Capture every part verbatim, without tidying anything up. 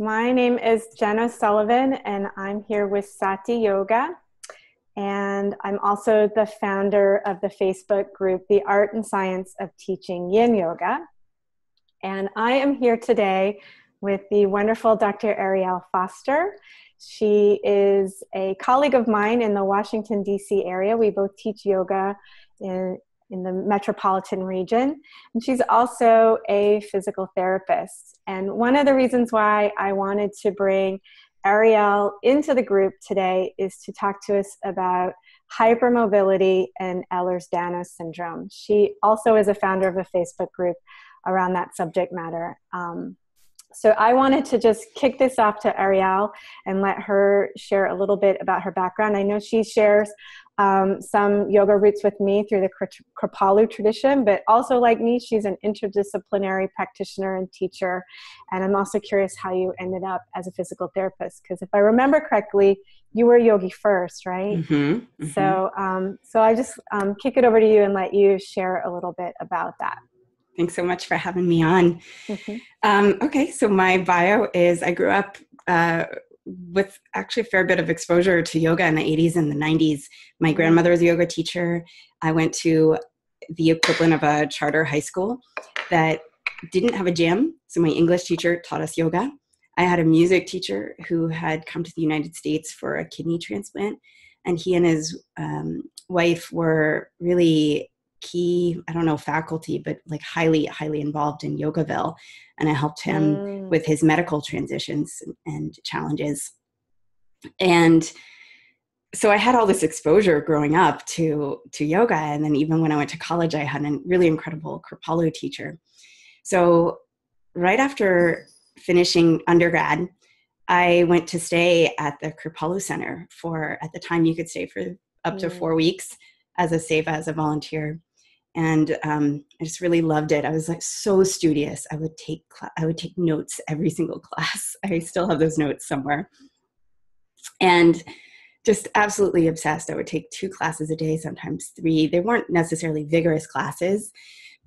My name is Jenna Sullivan, and I'm here with Sati Yoga. And I'm also the founder of the Facebook group, The Art and Science of Teaching Yin Yoga. And I am here today with the wonderful Doctor Arielle Foster. She is a colleague of mine in the Washington, D C area. We both teach yoga in, in the metropolitan region. And she's also a physical therapist. And one of the reasons why I wanted to bring Arielle into the group today is to talk to us about hypermobility and Ehlers-Danlos syndrome. She also is a founder of a Facebook group around that subject matter. Um, so I wanted to just kick this off to Arielle and let her share a little bit about her background. I know she shares um, some yoga roots with me through the Kripalu tradition, but also like me, she's an interdisciplinary practitioner and teacher. And I'm also curious how you ended up as a physical therapist, because if I remember correctly, you were a yogi first, right? Mm-hmm, mm-hmm. So, um, so I just um, kick it over to you and let you share a little bit about that. Thanks so much for having me on. Mm-hmm. um, okay, so my bio is I grew up uh, with actually a fair bit of exposure to yoga in the eighties and the nineties. My grandmother was a yoga teacher. I went to the equivalent of a charter high school that didn't have a gym, so my English teacher taught us yoga. I had a music teacher who had come to the United States for a kidney transplant, and he and his um, wife were really key, I don't know, faculty, but like highly, highly involved in Yogaville. And I helped him mm. with his medical transitions and challenges. And so I had all this exposure growing up to, to yoga. And then even when I went to college, I had a really incredible Kripalu teacher. So right after finishing undergrad, I went to stay at the Kripalu Center for, at the time you could stay for up mm. to four weeks as a SEVA, as a volunteer. And um, I just really loved it. I was like so studious. I would take cl- I would take notes every single class. I still have those notes somewhere. And just absolutely obsessed. I would take two classes a day, sometimes three. They weren't necessarily vigorous classes,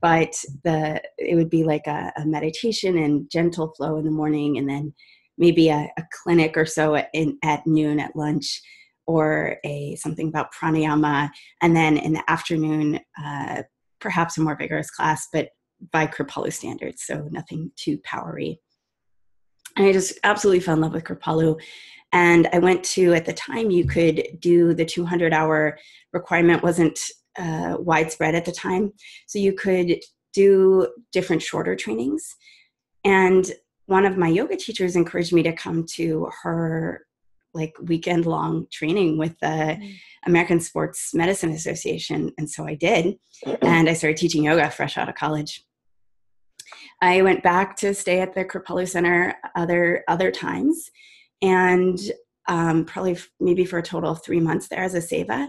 but the it would be like a, a meditation and gentle flow in the morning, and then maybe a, a clinic or so at, in, at noon at lunch, or a something about pranayama, and then in the afternoon, uh, perhaps a more vigorous class, but by Kripalu standards, so nothing too powery. And I just absolutely fell in love with Kripalu. And I went to, at the time, you could do the two hundred hour requirement, wasn't uh, widespread at the time, so you could do different shorter trainings. And one of my yoga teachers encouraged me to come to her like weekend long training with the American Sports Medicine Association. And so I did. And I started teaching yoga fresh out of college. I went back to stay at the Kripalu Center other, other times. And um, probably f- maybe for a total of three months there as a SEVA.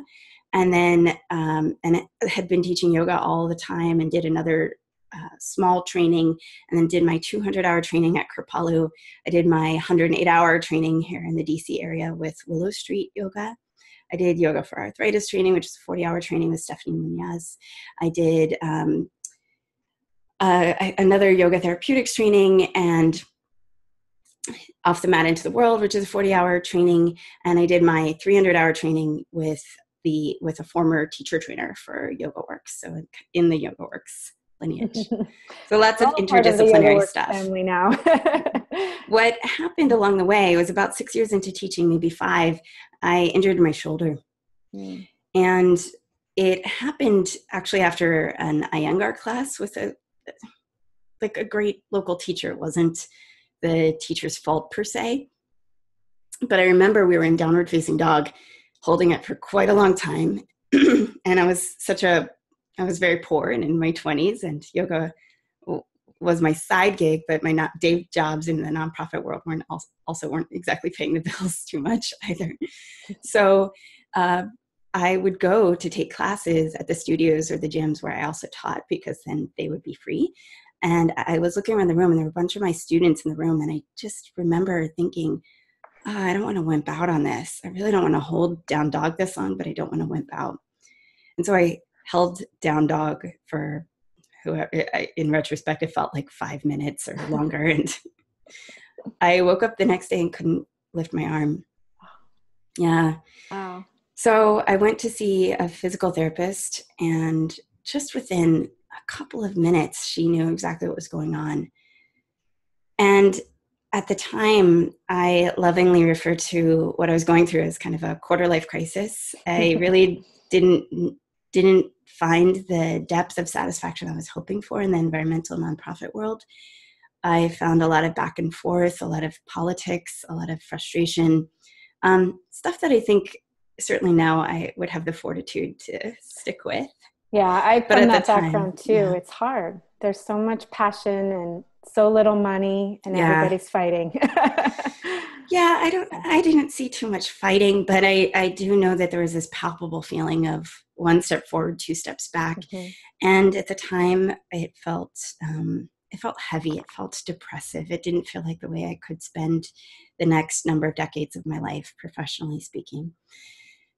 And then um, and I had been teaching yoga all the time and did another Uh, small training, and then did my two hundred hour training at Kripalu. I did my one hundred eight hour training here in the D C area with Willow Street Yoga. I did yoga for arthritis training, which is a forty hour training with Stephanie Munoz. I did um, uh, another yoga therapeutics training, and Off the Mat Into the World, which is a forty hour training. And I did my three hundred hour training with the with a former teacher trainer for Yoga Works, so in the Yoga Works lineage. So lots of interdisciplinary of stuff. Family now. What happened along the way was about six years into teaching, maybe five, I injured my shoulder. Mm. And it happened actually after an Iyengar class with a like a great local teacher. It wasn't the teacher's fault per se. But I remember we were in downward facing dog, holding it for quite a long time. And I was such a I was very poor and in my twenties, and yoga w- was my side gig, but my not- day jobs in the nonprofit world weren't also, also weren't exactly paying the bills too much either. So uh, I would go to take classes at the studios or the gyms where I also taught, because then they would be free. And I was looking around the room, and there were a bunch of my students in the room, and I just remember thinking, oh, I don't want to wimp out on this. I really don't want to hold down dog this long, but I don't want to wimp out. And so I held down dog for whoever, in retrospect, it felt like five minutes or longer. And I woke up the next day and couldn't lift my arm. Yeah. Wow. So I went to see a physical therapist, and just within a couple of minutes, she knew exactly what was going on. And at the time, I lovingly referred to what I was going through as kind of a quarter-life crisis. I really didn't didn't find the depth of satisfaction I was hoping for in the environmental nonprofit world. I found a lot of back and forth, a lot of politics, a lot of frustration, um, stuff that I think certainly now I would have the fortitude to stick with. Yeah, I from that background too. Yeah. It's hard. There's so much passion and so little money, and yeah. everybody's fighting. yeah, I don't. I didn't see too much fighting, but I, I do know that there was this palpable feeling of one step forward, two steps back, mm-hmm. and at the time, it felt um, it felt heavy. It felt depressive. It didn't feel like the way I could spend the next number of decades of my life, professionally speaking.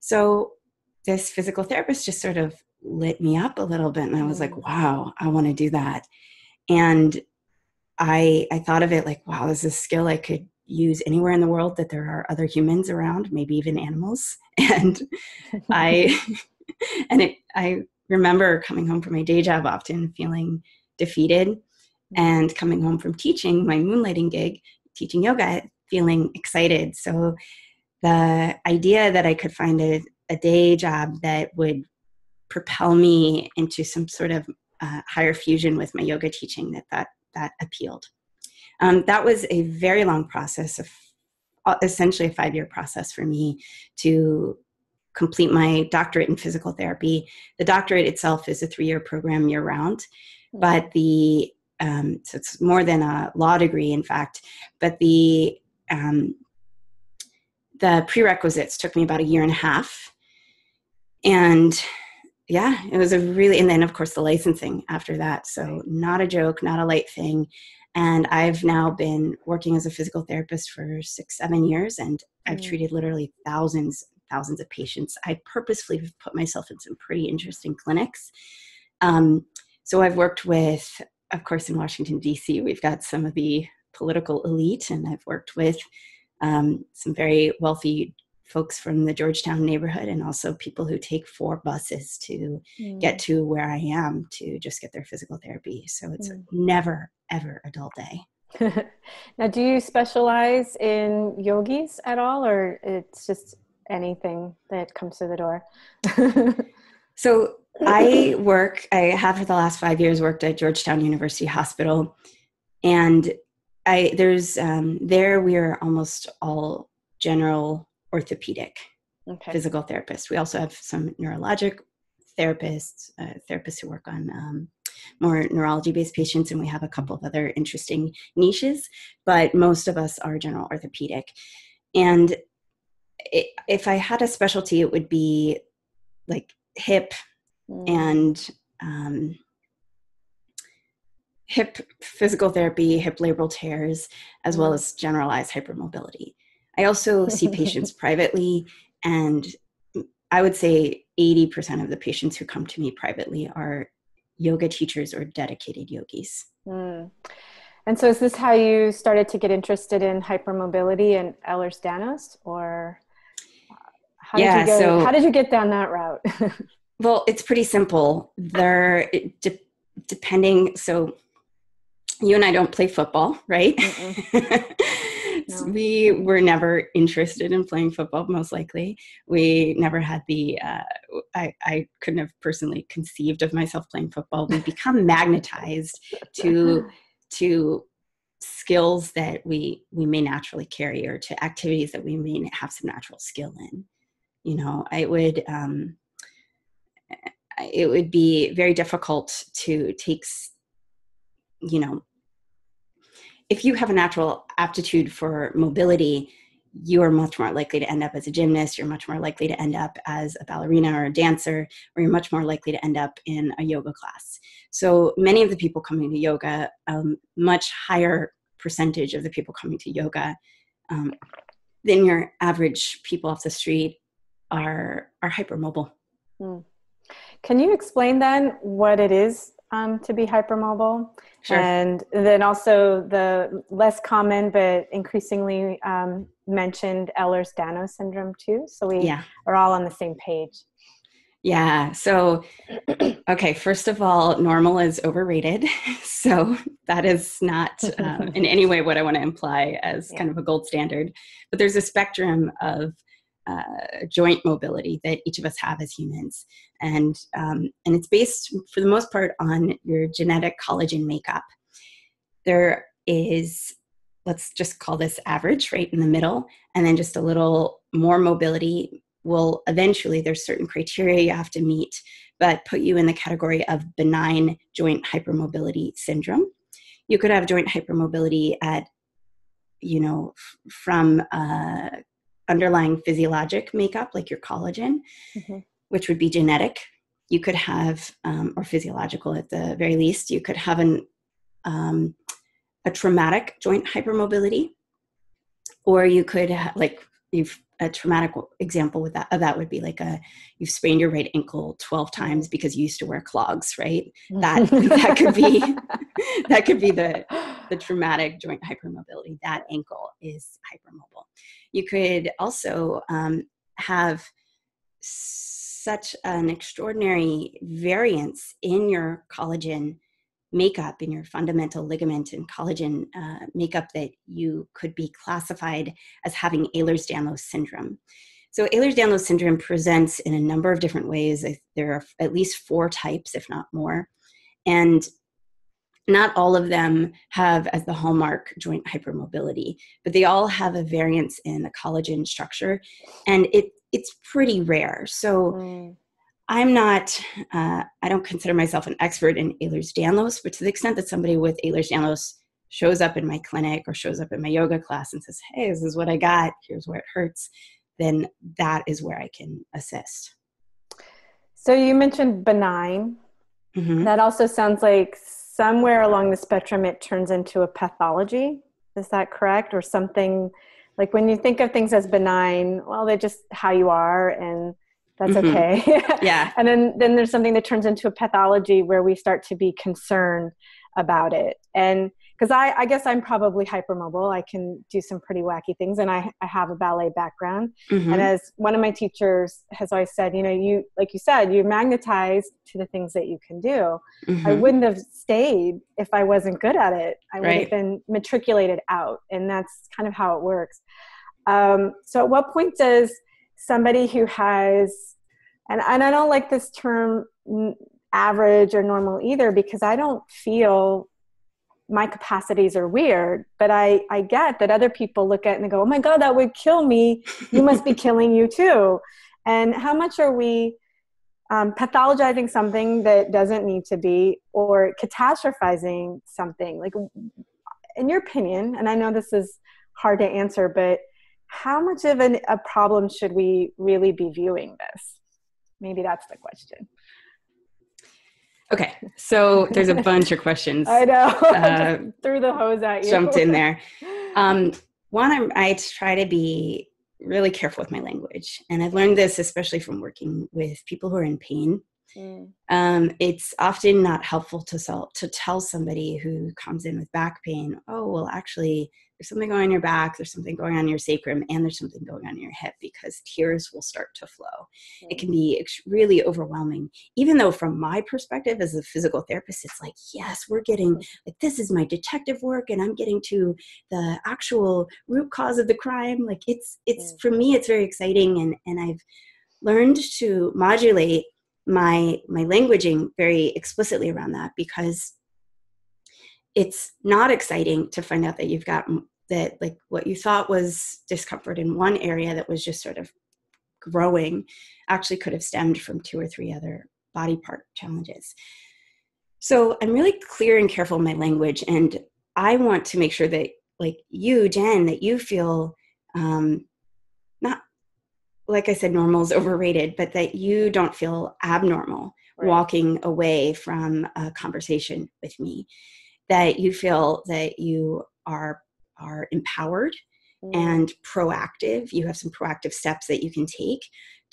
So this physical therapist just sort of lit me up a little bit, and I was like, "Wow, I want to do that," and I, I thought of it like, wow, this is a skill I could use anywhere in the world that there are other humans around, maybe even animals. And I, and it, I remember coming home from my day job often feeling defeated, and coming home from teaching my moonlighting gig, teaching yoga, feeling excited. So the idea that I could find a, a day job that would propel me into some sort of uh, higher fusion with my yoga teaching, that that that appealed. Um, that was a very long process, of, uh, essentially a five-year process for me to complete my doctorate in physical therapy. The doctorate itself is a three-year program year-round, but the um, so it's more than a law degree, in fact. But the um, the prerequisites took me about a year and a half, and yeah, it was a really, and then of course the licensing after that. So not a joke, not a light thing. And I've now been working as a physical therapist for six, seven years, and I've treated literally thousands, thousands of patients. I purposefully put myself in some pretty interesting clinics. Um, so I've worked with, of course, in Washington, D C, we've got some of the political elite, and I've worked with um, some very wealthy folks from the Georgetown neighborhood, and also people who take four buses to mm. get to where I am to just get their physical therapy. So it's mm. never, ever a dull day. Now, do you specialize in yogis at all, or it's just anything that comes through the door? So I work, I have for the last five years worked at Georgetown University Hospital. And I there's, um, there we are almost all general orthopedic okay. physical therapists. We also have some neurologic therapists, uh, therapists who work on um, more neurology-based patients, and we have a couple of other interesting niches, but most of us are general orthopedic. And it, if I had a specialty, it would be like hip mm. and um, hip physical therapy, hip labral tears, as well as generalized hypermobility. I also see patients privately, and I would say eighty percent of the patients who come to me privately are yoga teachers or dedicated yogis. Mm. And so is this how you started to get interested in hypermobility and Ehlers-Danlos, or how, yeah, did you go, so, how did you get down that route? Well, it's pretty simple. They're de- depending, so you and I don't play football, right? No. We were never interested in playing football, most likely. We never had the, uh, I, I couldn't have personally conceived of myself playing football. We become magnetized to to skills that we, we may naturally carry, or to activities that we may have some natural skill in. You know, I would, um, it would be very difficult to take, you know, if you have a natural aptitude for mobility, you are much more likely to end up as a gymnast. You're much more likely to end up as a ballerina or a dancer, or you're much more likely to end up in a yoga class. So many of the people coming to yoga, um, much higher percentage of the people coming to yoga um, than your average people off the street are, are hypermobile. Hmm. Can you explain then what it is um, to be hypermobile. Sure. And then also the less common but increasingly um, mentioned Ehlers-Danlos syndrome too. So we yeah. are all on the same page. Yeah. So, okay. First of all, normal is overrated. So that is not um, in any way what I want to imply as yeah. kind of a gold standard, but there's a spectrum of uh, joint mobility that each of us have as humans. And, um, and it's based for the most part on your genetic collagen makeup. There is, let's just call this average right in the middle, and then just a little more mobility will eventually, there's certain criteria you have to meet, but put you in the category of benign joint hypermobility syndrome. You could have joint hypermobility at, you know, f- from uh, underlying physiologic makeup, like your collagen, mm-hmm. which would be genetic. You could have, um, or physiological at the very least, you could have an um, a traumatic joint hypermobility, or you could ha- like you've a traumatic example with that, of that would be like a, you've sprained your right ankle twelve times because you used to wear clogs, right? That that could be, that could be the, the traumatic joint hypermobility. That ankle is hypermobile. You could also um, have such an extraordinary variance in your collagen makeup, in your fundamental ligament and collagen uh, makeup, that you could be classified as having Ehlers-Danlos syndrome. So Ehlers-Danlos syndrome presents in a number of different ways. There are at least four types, if not more. And not all of them have as the hallmark joint hypermobility, but they all have a variance in the collagen structure. And it it's pretty rare. So mm. I'm not, uh, I don't consider myself an expert in Ehlers-Danlos, but to the extent that somebody with Ehlers-Danlos shows up in my clinic or shows up in my yoga class and says, hey, this is what I got, here's where it hurts, then that is where I can assist. So you mentioned benign. Mm-hmm. That also sounds like somewhere along the spectrum it turns into a pathology. Is that correct? Or something, like when you think of things as benign, well, they're just how you are, and that's okay. Mm-hmm. Yeah. And then, then there's something that turns into a pathology where we start to be concerned about it. And because I, I guess I'm probably hypermobile. I can do some pretty wacky things, and I, I have a ballet background. Mm-hmm. And as one of my teachers has always said, you know, you, like you said, you're magnetized to the things that you can do. Mm-hmm. I wouldn't have stayed if I wasn't good at it. I would right. have been matriculated out. And that's kind of how it works. Um, so at what point does somebody who has, and, and I don't like this term average or normal either, because I don't feel my capacities are weird, but I, I get that other people look at it and they go, oh my God, that would kill me. You must be killing you too. And how much are we um, pathologizing something that doesn't need to be, or catastrophizing something? Like, in your opinion, and I know this is hard to answer, but how much of an, a problem should we really be viewing this? Maybe that's the question. Okay, so there's a bunch of questions. I know, uh, threw the hose at you. Jumped in there. Um, one, I'm, I try to be really careful with my language. And I've learned this, especially from working with people who are in pain. Mm. Um, it's often not helpful to, sell, to tell somebody who comes in with back pain, oh, well, actually, there's something going on in your back, there's something going on in your sacrum, and there's something going on in your hip, because tears will start to flow. Mm-hmm. It can be really overwhelming, even though from my perspective as a physical therapist, it's like, yes, we're getting, like, this is my detective work, and I'm getting to the actual root cause of the crime. Like, it's, it's mm-hmm. for me, it's very exciting. And, and I've learned to modulate my, my languaging very explicitly around that, because it's not exciting to find out that you've got that, like, what you thought was discomfort in one area that was just sort of growing actually could have stemmed from two or three other body part challenges. So I'm really clear and careful in my language. And I want to make sure that, like you, Jen, that you feel um, not, like I said, normal is overrated, but that you don't feel abnormal right. walking away from a conversation with me. That you feel that you are are empowered mm. and proactive. You have some proactive steps that you can take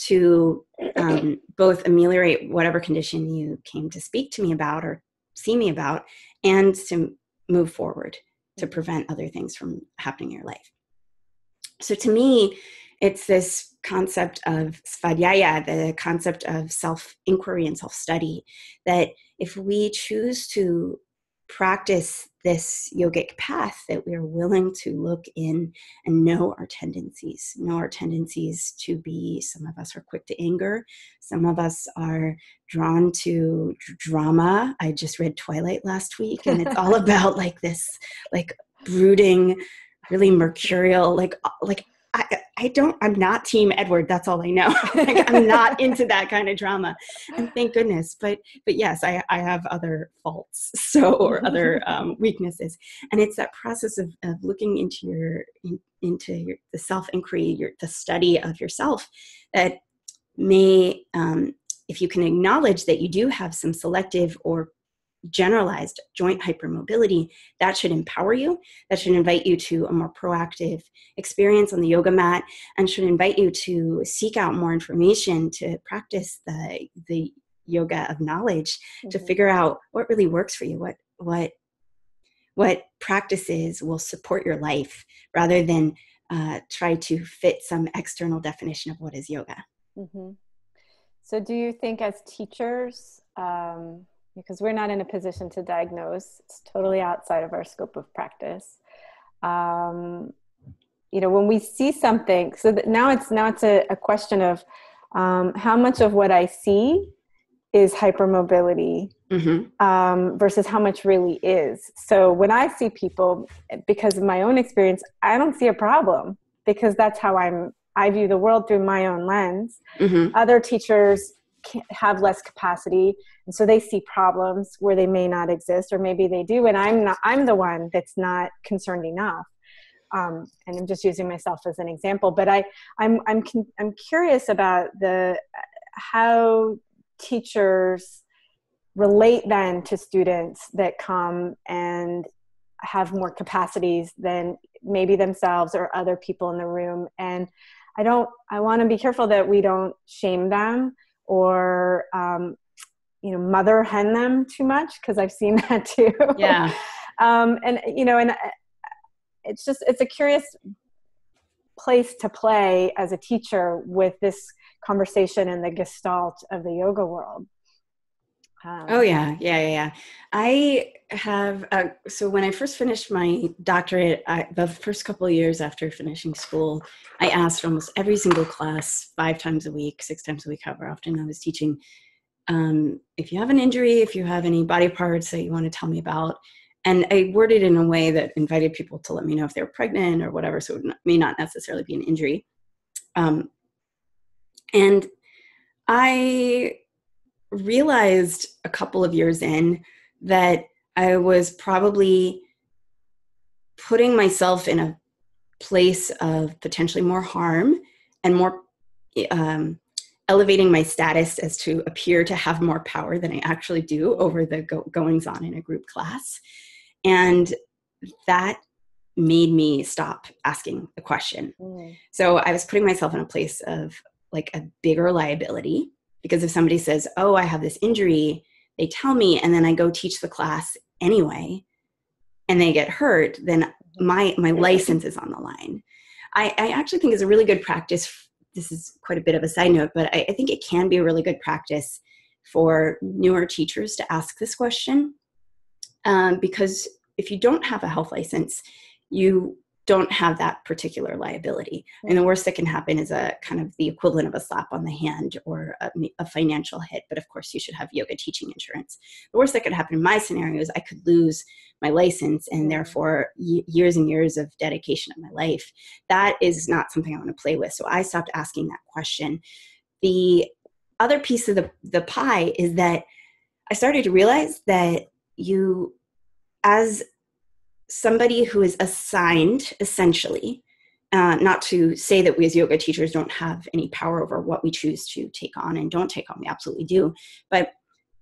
to um, both ameliorate whatever condition you came to speak to me about, or see me about, and to move forward to prevent other things from happening in your life. So to me, it's this concept of svadhyaya, the concept of self-inquiry and self-study, that if we choose to practice this yogic path, that we are willing to look in and know our tendencies, know our tendencies to be, some of us are quick to anger. Some of us are drawn to drama. I just read Twilight last week, and it's all about like this, like brooding, really mercurial, like, like I, I don't, I'm not Team Edward. That's all I know. Like, I'm not into that kind of drama, and thank goodness. But, but yes, I, I have other faults, so, or other um, weaknesses. And it's that process of, of looking into your, in, into your, the self-inquiry, your, the study of yourself that may, um, if you can acknowledge that you do have some selective or generalized joint hypermobility, that should empower you, that should invite you to a more proactive experience on the yoga mat, and should invite you to seek out more information, to practice the the yoga of knowledge, mm-hmm. to figure out what really works for you, what what what practices will support your life, rather than uh, try to fit some external definition of what is yoga. Mm-hmm. So do you think as teachers, um because we're not in a position to diagnose, it's totally outside of our scope of practice. Um, you know, when we see something, so that now it's now it's a, a question of um, how much of what I see is hypermobility mm-hmm. um, versus how much really is. So when I see people, because of my own experience, I don't see a problem because that's how I'm. I view the world through my own lens. Mm-hmm. Other teachers have less capacity, and so they see problems where they may not exist, or maybe they do, and I'm not I'm the one that's not concerned enough, um, and I'm just using myself as an example, but I I'm I'm I'm curious about the how teachers relate then to students that come and have more capacities than maybe themselves or other people in the room. And I don't I want to be careful that we don't shame them or, um, you know, mother hen them too much, because I've seen that too. Yeah. um, and, you know, and it's just, it's a curious place to play as a teacher with this conversation and the gestalt of the yoga world. Um, oh, yeah. Yeah, yeah, yeah. I have, uh, so when I first finished my doctorate, I, the first couple of years after finishing school, I asked for almost every single class, five times a week, six times a week, however often I was teaching, um, if you have an injury, if you have any body parts that you want to tell me about. And I worded in a way that invited people to let me know if they were pregnant or whatever, so it may not necessarily be an injury. Um, and I... realized a couple of years in that I was probably putting myself in a place of potentially more harm and more um, elevating my status as to appear to have more power than I actually do over the go- goings on in a group class. And that made me stop asking the question. Mm. So I was putting myself in a place of like a bigger liability. Because if somebody says, oh, I have this injury, they tell me, and then I go teach the class anyway, and they get hurt, then my my license is on the line. I, I actually think it's a really good practice. This is quite a bit of a side note, but I, I think it can be a really good practice for newer teachers to ask this question. Um, because if you don't have a health license, you don't have that particular liability. And the worst that can happen is a kind of the equivalent of a slap on the hand or a, a financial hit. But of course you should have yoga teaching insurance. The worst that could happen in my scenario is I could lose my license and therefore y- years and years of dedication of my life. That is not something I want to play with. So I stopped asking that question. The other piece of the, the pie is that I started to realize that you, as somebody who is assigned, essentially, uh, not to say that we as yoga teachers don't have any power over what we choose to take on and don't take on, we absolutely do. But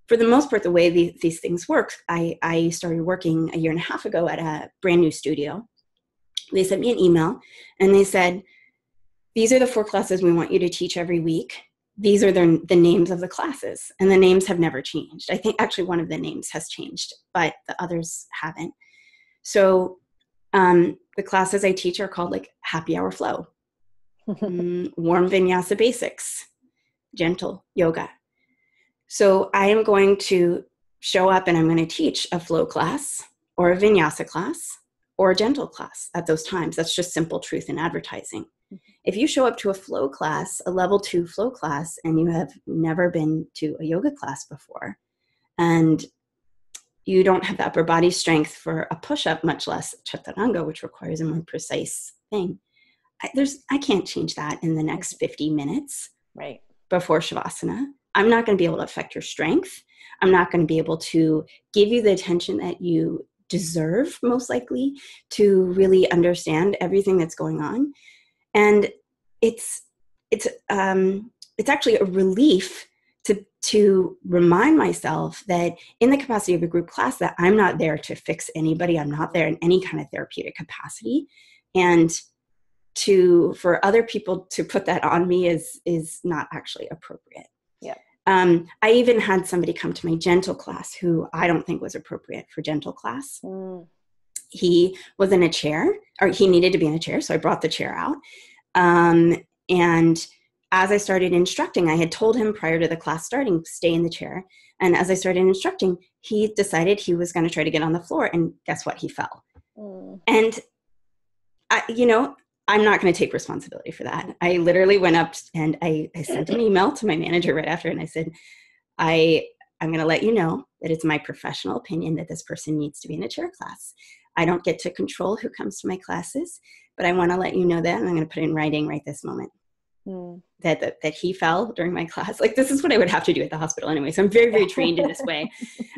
for the most part, the way these, these things work, I, I started working a year and a half ago at a brand new studio. They sent me an email and they said, these are the four classes we want you to teach every week. these are their, the names of the classes, and the names have never changed. I think actually one of the names has changed, but the others haven't. So um, the classes I teach are called like Happy Hour Flow, mm, Warm Vinyasa Basics, Gentle Yoga. So I am going to show up and I'm going to teach a flow class or a vinyasa class or a gentle class at those times. That's just simple truth in advertising. If you show up to a flow class, a level two flow class, and you have never been to a yoga class before, and you don't have the upper body strength for a push-up, much less chaturanga, which requires a more precise thing, I, there's, I can't change that in the next fifty minutes right before Shavasana. I'm not going to be able to affect your strength. I'm not going to be able to give you the attention that you deserve, most likely, to really understand everything that's going on. And it's it's um, it's actually a relief to to remind myself that in the capacity of a group class that I'm not there to fix anybody. I'm not there in any kind of therapeutic capacity, and to for other people to put that on me is is not actually appropriate. Yeah. Um, I even had somebody come to my gentle class who I don't think was appropriate for gentle class. Mm. He was in a chair, or he needed to be in a chair, so I brought the chair out. Um, and as I started instructing, I had told him prior to the class starting, stay in the chair. And as I started instructing, he decided he was going to try to get on the floor, and guess what? He fell. Mm. And, I, you know, I'm not going to take responsibility for that. I literally went up and I, I sent an email to my manager right after, and I said, I, I'm going to let you know that it's my professional opinion that this person needs to be in a chair class. I don't get to control who comes to my classes, but I want to let you know that, and I'm going to put it in writing right this moment mm. that, that that he fell during my class. Like, this is what I would have to do at the hospital anyway. So I'm very, very trained in this way.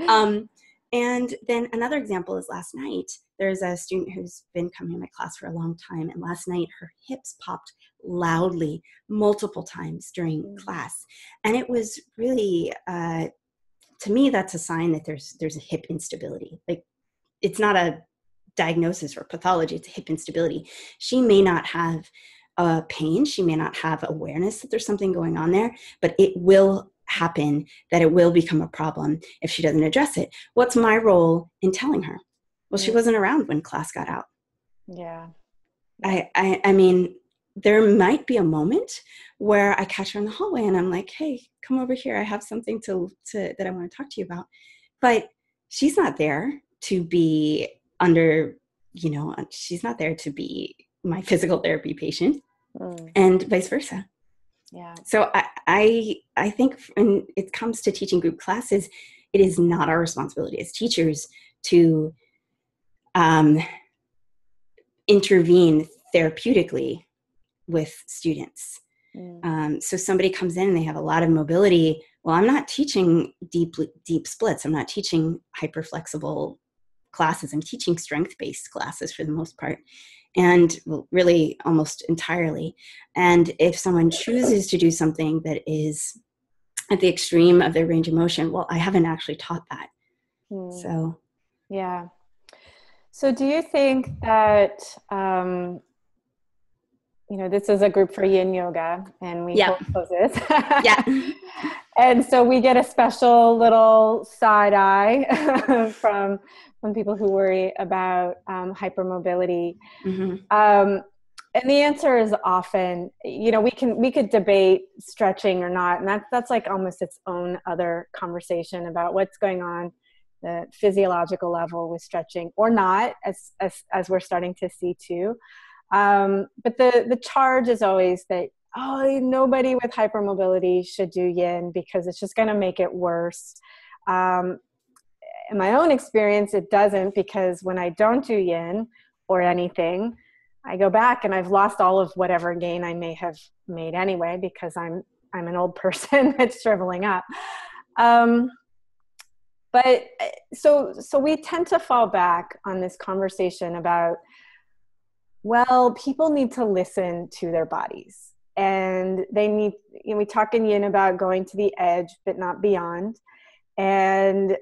Um, and then another example is last night. There's a student who's been coming to my class for a long time, and last night her hips popped loudly multiple times during mm. class. And it was really, uh, to me, that's a sign that there's there's a hip instability. Like, it's not a diagnosis or pathology, it's hip instability. She may not have uh, pain, she may not have awareness that there's something going on there, but it will happen, that it will become a problem if she doesn't address it. What's my role in telling her? Well, she wasn't around when class got out. Yeah. I, I, I mean, there might be a moment where I catch her in the hallway and I'm like, hey, come over here. I have something to, to that I want to talk to you about. But she's not there to be under, you know, she's not there to be my physical therapy patient mm. and vice versa. Yeah. So I, I, I think when it comes to teaching group classes, it is not our responsibility as teachers to um, intervene therapeutically with students. Mm. Um, so somebody comes in and they have a lot of mobility. Well, I'm not teaching deep, deep splits. I'm not teaching hyperflexible classes. I'm teaching strength-based classes for the most part, and well, really almost entirely. And if someone chooses to do something that is at the extreme of their range of motion, well, I haven't actually taught that. Mm. So, yeah. So do you think that, um, you know, this is a group for yin yoga, and we yeah. hold poses. yeah. And so we get a special little side eye from, from people who worry about um, hypermobility. Mm-hmm. Um, and the answer is often, you know, we can, we could debate stretching or not. And that, that's like almost its own other conversation about what's going on the physiological level with stretching or not, as, as, as we're starting to see too. Um, but the, the charge is always that, oh, nobody with hypermobility should do yin because it's just going to make it worse. Um, in my own experience, it doesn't, because when I don't do yin or anything, I go back and I've lost all of whatever gain I may have made anyway, because I'm, I'm an old person that's shriveling up. Um, but so, so we tend to fall back on this conversation about, well, people need to listen to their bodies, and they need, you know, we talk in yin about going to the edge, but not beyond. And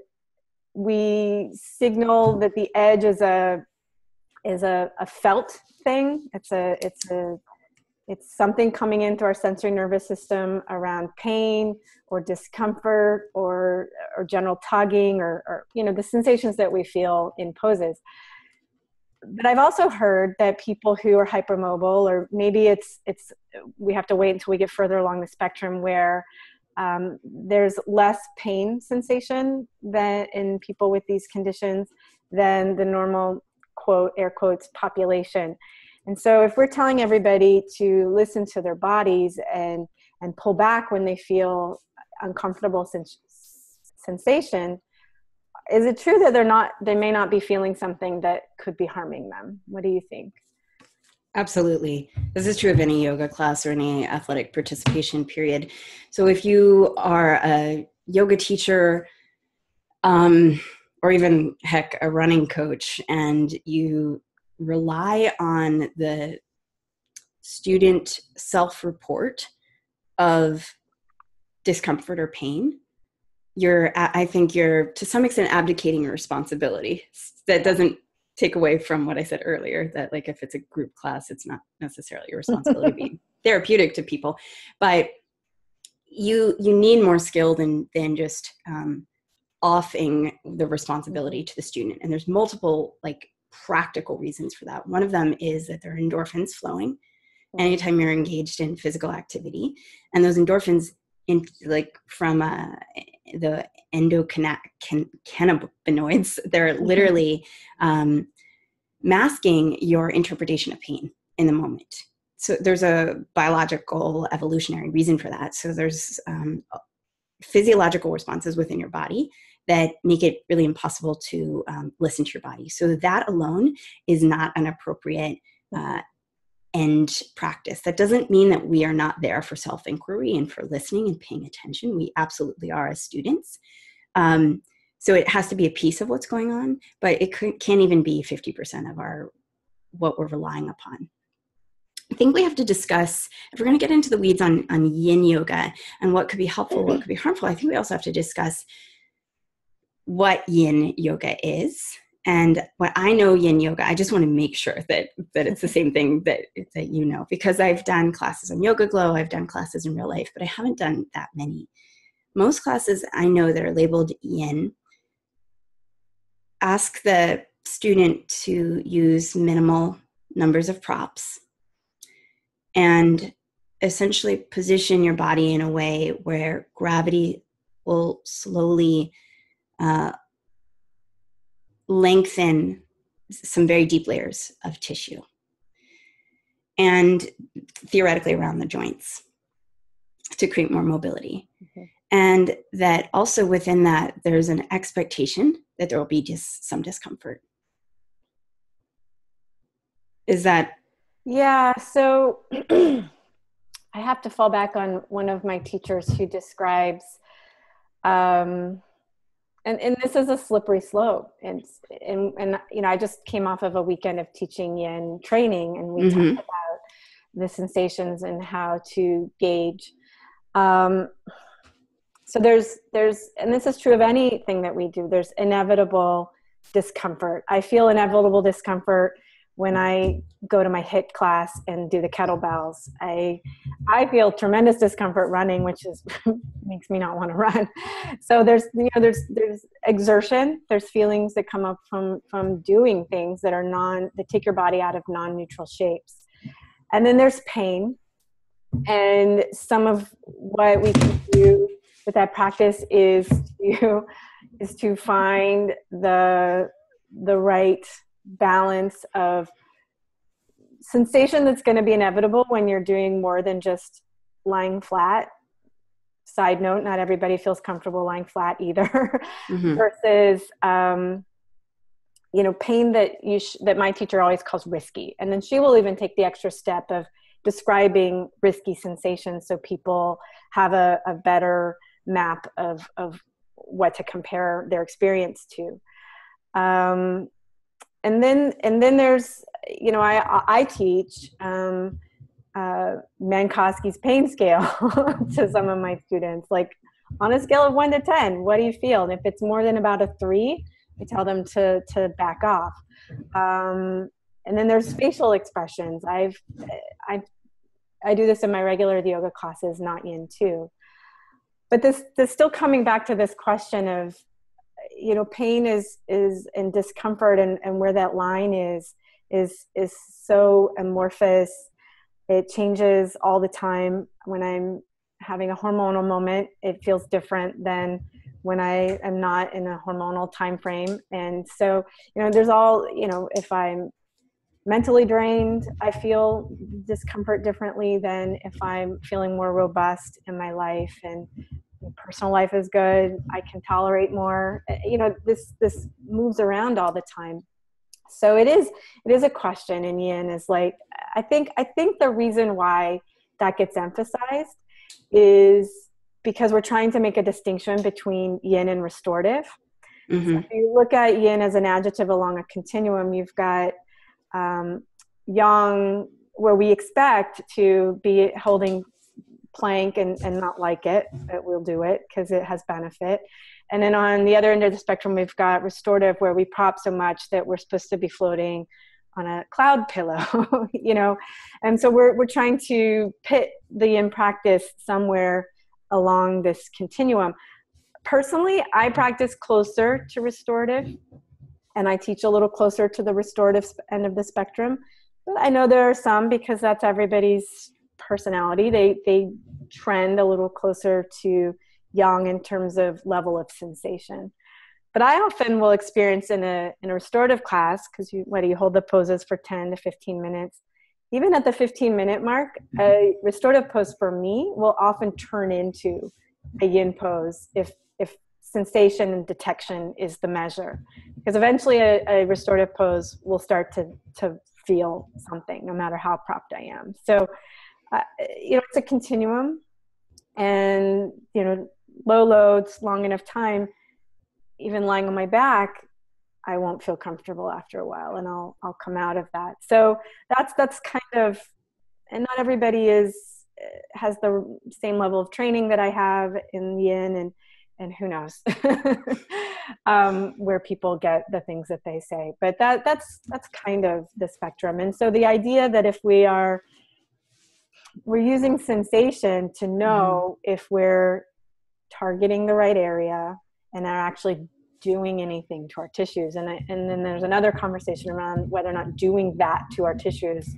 we signal that the edge is a, is a, a felt thing. It's a, it's a, It's something coming into our sensory nervous system around pain or discomfort or, or general tugging or, or, you know, the sensations that we feel in poses. But I've also heard that people who are hypermobile, or maybe it's, it's we have to wait until we get further along the spectrum where um, there's less pain sensation than in people with these conditions than the normal, quote, air quotes, population. And so if we're telling everybody to listen to their bodies and, and pull back when they feel uncomfortable sens- sensation, is it true that they're not, they may not be feeling something that could be harming them? What do you think? Absolutely. This is true of any yoga class or any athletic participation period. So if you are a yoga teacher, um, or even heck, a running coach, and you rely on the student self-report of discomfort or pain, you're, I think you're to some extent abdicating your responsibility. That doesn't take away from what I said earlier, that like if it's a group class, it's not necessarily your responsibility to be therapeutic to people, but you you need more skill than than just um, offing the responsibility to the student. And there's multiple like practical reasons for that. One of them is that there are endorphins flowing anytime you're engaged in physical activity, and those endorphins in like from uh, the endocannabinoids, they're literally um, masking your interpretation of pain in the moment. So there's a biological evolutionary reason for that. So there's um, physiological responses within your body that make it really impossible to um, listen to your body. So that alone is not an appropriate uh, end practice. That doesn't mean that we are not there for self-inquiry and for listening and paying attention. We absolutely are as students. Um, so it has to be a piece of what's going on, but it c- can't even be fifty percent of our what we're relying upon. I think we have to discuss, if we're going to get into the weeds on, on yin yoga and what could be helpful, mm-hmm. what could be harmful, I think we also have to discuss what yin yoga is. And what I know yin yoga, I just want to make sure that that it's the same thing that, that you know, because I've done classes on Yoga Glow, I've done classes in real life, but I haven't done that many. Most classes I know that are labeled yin ask the student to use minimal numbers of props and essentially position your body in a way where gravity will slowly Uh, lengthen some very deep layers of tissue and theoretically around the joints to create more mobility. Mm-hmm. And that also within that, there's an expectation that there will be just some discomfort. Is that? Yeah. So I have to fall back on one of my teachers who describes, um, And, and this is a slippery slope. And, and, and, you know, I just came off of a weekend of teaching yin training, and we mm-hmm. talked about the sensations and how to gauge. Um, so there's, there's, and this is true of anything that we do, there's inevitable discomfort. I feel inevitable discomfort when I go to my HIIT class and do the kettlebells. I I feel tremendous discomfort running, which is makes me not want to run. So there's you know there's there's exertion, there's feelings that come up from from doing things that are non that take your body out of non-neutral shapes. And then there's pain. And some of what we can do with that practice is to is to find the the right balance of sensation that's going to be inevitable when you're doing more than just lying flat. Side note, not everybody feels comfortable lying flat either. Mm-hmm. Versus, um, you know, pain that you sh- that my teacher always calls risky. And then she will even take the extra step of describing risky sensations so people have a, a better map of, of what to compare their experience to. Um, And then, and then there's, you know, I I teach um, uh, Mankowski's pain scale to some of my students. Like on a scale of one to ten, what do you feel? And if it's more than about a three, I tell them to to back off. Um, and then there's facial expressions. I've I've I do this in my regular yoga classes, not yin too. But this, this still coming back to this question of, you know, pain is, is and discomfort and, and where that line is, is, is so amorphous. It changes all the time. When I'm having a hormonal moment, it feels different than when I am not in a hormonal time frame. And so, you know, there's all, you know, if I'm mentally drained, I feel discomfort differently than if I'm feeling more robust in my life, and personal life is good, I can tolerate more. You know, this, this moves around all the time. So it is, it is a question in yin is like, I think, I think the reason why that gets emphasized is because we're trying to make a distinction between yin and restorative. Mm-hmm. So if you look at yin as an adjective along a continuum, you've got um, yang, where we expect to be holding plank and, and not like it, but we'll do it because it has benefit. And then on the other end of the spectrum, we've got restorative, where we prop so much that we're supposed to be floating on a cloud pillow, you know? And so we're, we're trying to pit the yin practice somewhere along this continuum. Personally, I practice closer to restorative, and I teach a little closer to the restorative end of the spectrum. But I know there are some, because that's everybody's personality, they they trend a little closer to yang in terms of level of sensation. But I often will experience in a in a restorative class, because you whether you hold the poses for ten to fifteen minutes, even at the fifteen minute mark, a restorative pose for me will often turn into a yin pose if if sensation and detection is the measure, because eventually a, a restorative pose will start to to feel something, no matter how propped I am. So Uh, you know, it's a continuum, and, you know, low loads, long enough time, even lying on my back, I won't feel comfortable after a while, and I'll, I'll come out of that. So that's, that's kind of, and not everybody is, has the same level of training that I have in yin, and, and who knows um, where people get the things that they say, but that, that's, that's kind of the spectrum. And so the idea that if we are, we're using sensation to know mm-hmm. if we're targeting the right area and are actually doing anything to our tissues. And, I, and then there's another conversation around whether or not doing that to our tissues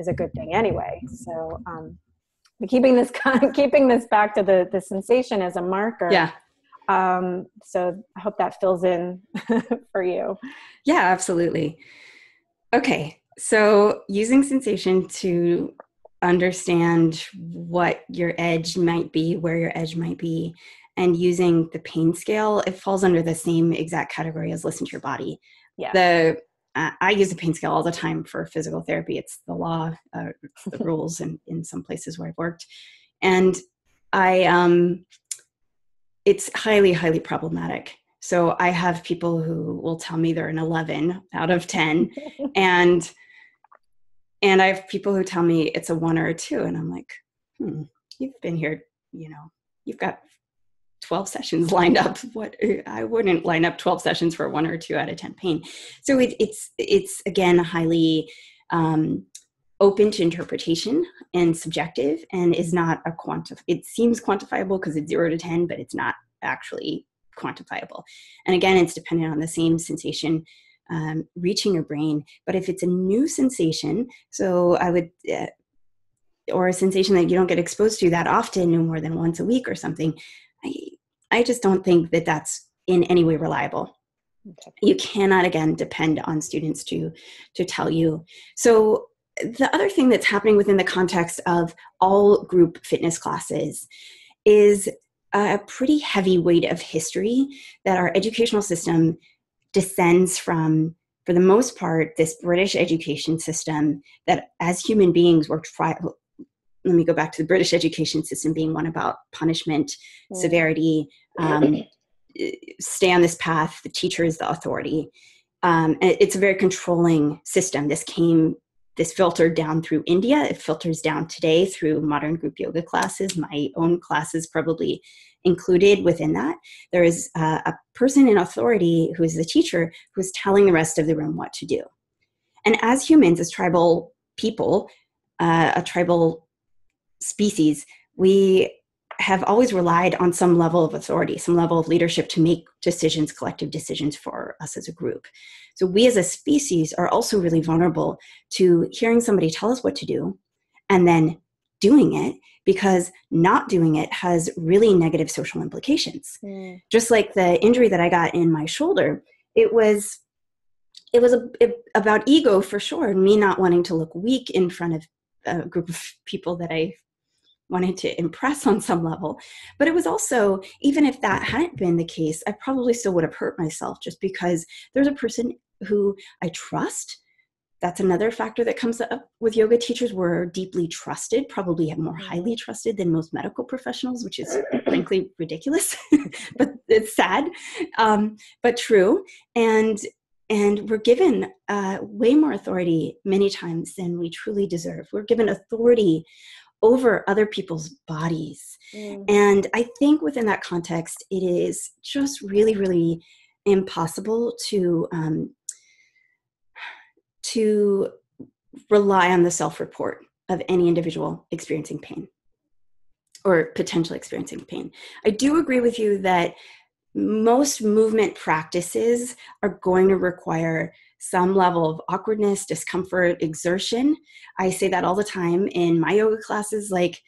is a good thing anyway. So um, but keeping this keeping this back to the, the sensation as a marker. Yeah. Um, so I hope that fills in for you. Yeah, absolutely. Okay. So using sensation to understand what your edge might be, where your edge might be, and using the pain scale, it falls under the same exact category as listen to your body. Yeah. The uh, I use the pain scale all the time for physical therapy. It's the law, uh, it's the rules in, in some places where I've worked. And I, um, it's highly, highly problematic. So I have people who will tell me they're an eleven out of ten. and And I have people who tell me it's a one or a two, and I'm like, hmm, you've been here, you know, you've got twelve sessions lined up. What I wouldn't line up twelve sessions for one or two out of ten pain. So it, it's, it's again, highly um, open to interpretation and subjective, and is not a quanti-, it seems quantifiable because it's zero to ten, but it's not actually quantifiable. And again, it's dependent on the same sensation Um, reaching your brain. But if it's a new sensation, so I would, uh, or a sensation that you don't get exposed to that often, no more than once a week or something, I, I just don't think that that's in any way reliable. Okay. You cannot, again, depend on students to, to tell you. So the other thing that's happening within the context of all group fitness classes is a pretty heavy weight of history that our educational system descends from, for the most part, this British education system that as human beings were tri- let me go back to the British education system being one about punishment, mm. severity, um, stay on this path, the teacher is the authority. Um, and it's a very controlling system. This came, this filtered down through India. It filters down today through modern group yoga classes. My own classes probably included within that. There is uh, a person in authority who is the teacher who's telling the rest of the room what to do. And as humans, as tribal people, uh, a tribal species, we have always relied on some level of authority, some level of leadership to make decisions, collective decisions for us as a group. So we as a species are also really vulnerable to hearing somebody tell us what to do and then doing it, because not doing it has really negative social implications. Mm. Just like the injury that I got in my shoulder, it was it was a, it, about ego for sure, and me not wanting to look weak in front of a group of people that I wanted to impress on some level. But it was also, even if that hadn't been the case, I probably still would have hurt myself, just because there's a person who I trust. That's another factor that comes up with yoga teachers. We're deeply trusted, probably more highly trusted than most medical professionals, which is frankly ridiculous, but it's sad, um, but true. And and we're given uh, way more authority many times than we truly deserve. We're given authority over other people's bodies. Mm. And I think within that context, it is just really, really impossible to um, to rely on the self-report of any individual experiencing pain or potentially experiencing pain. I do agree with you that most movement practices are going to require some level of awkwardness, discomfort, exertion. I say that all the time in my yoga classes, like,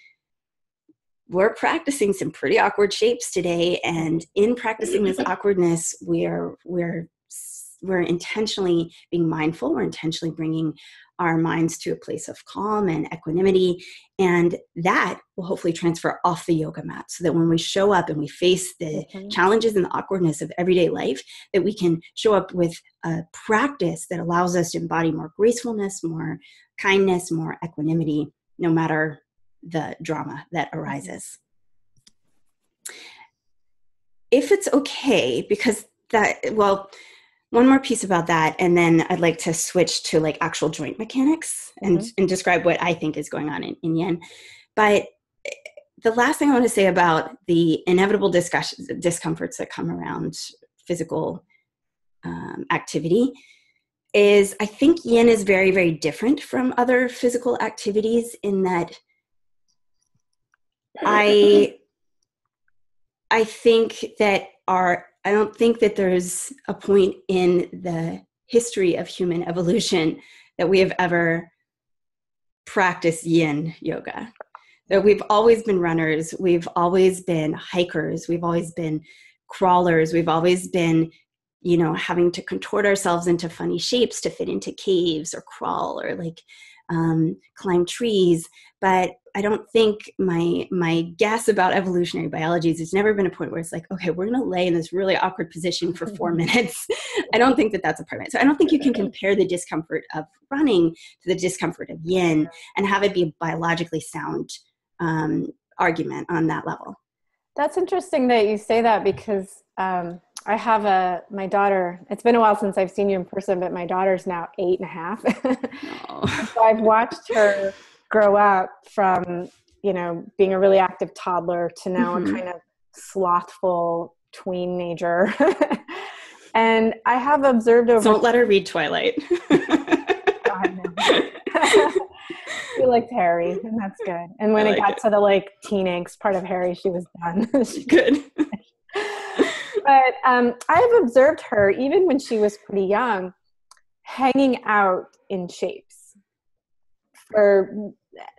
we're practicing some pretty awkward shapes today, and in practicing this awkwardness, we're we're we're intentionally being mindful, we're intentionally bringing our minds to a place of calm and equanimity, and that will hopefully transfer off the yoga mat, so that when we show up and we face the mm-hmm. challenges and the awkwardness of everyday life, that we can show up with a practice that allows us to embody more gracefulness, more kindness, more equanimity, no matter the drama that arises. If it's okay, because that, well, one more piece about that, and then I'd like to switch to like actual joint mechanics and, mm-hmm. and describe what I think is going on in, in Yen. But the last thing I want to say about the inevitable discussions, discomforts that come around physical um, activity is, I think Yen is very, very different from other physical activities in that I, I think that our I don't think that there's a point in the history of human evolution that we have ever practiced yin yoga. That we've always been runners, we've always been hikers, we've always been crawlers, we've always been, you know, having to contort ourselves into funny shapes to fit into caves or crawl or like um, climb trees. But I don't think my my guess about evolutionary biology is there's never been a point where it's like, okay, we're going to lay in this really awkward position for four minutes. I don't think that that's a part of it. So I don't think you can compare the discomfort of running to the discomfort of yin and have it be a biologically sound um, argument on that level. That's interesting that you say that, because um, I have a, my daughter, it's been a while since I've seen you in person, but my daughter's now eight and a half. Oh. So I've watched her grow up from, you know, being a really active toddler to now mm-hmm. a kind of slothful tweenager. And I have observed over... Don't let her read Twilight. God, no. She liked Harry, and that's good. And when like it got it. to the, like, teen angst part of Harry, she was done. Good. But um, I've observed her, even when she was pretty young, hanging out in shapes for...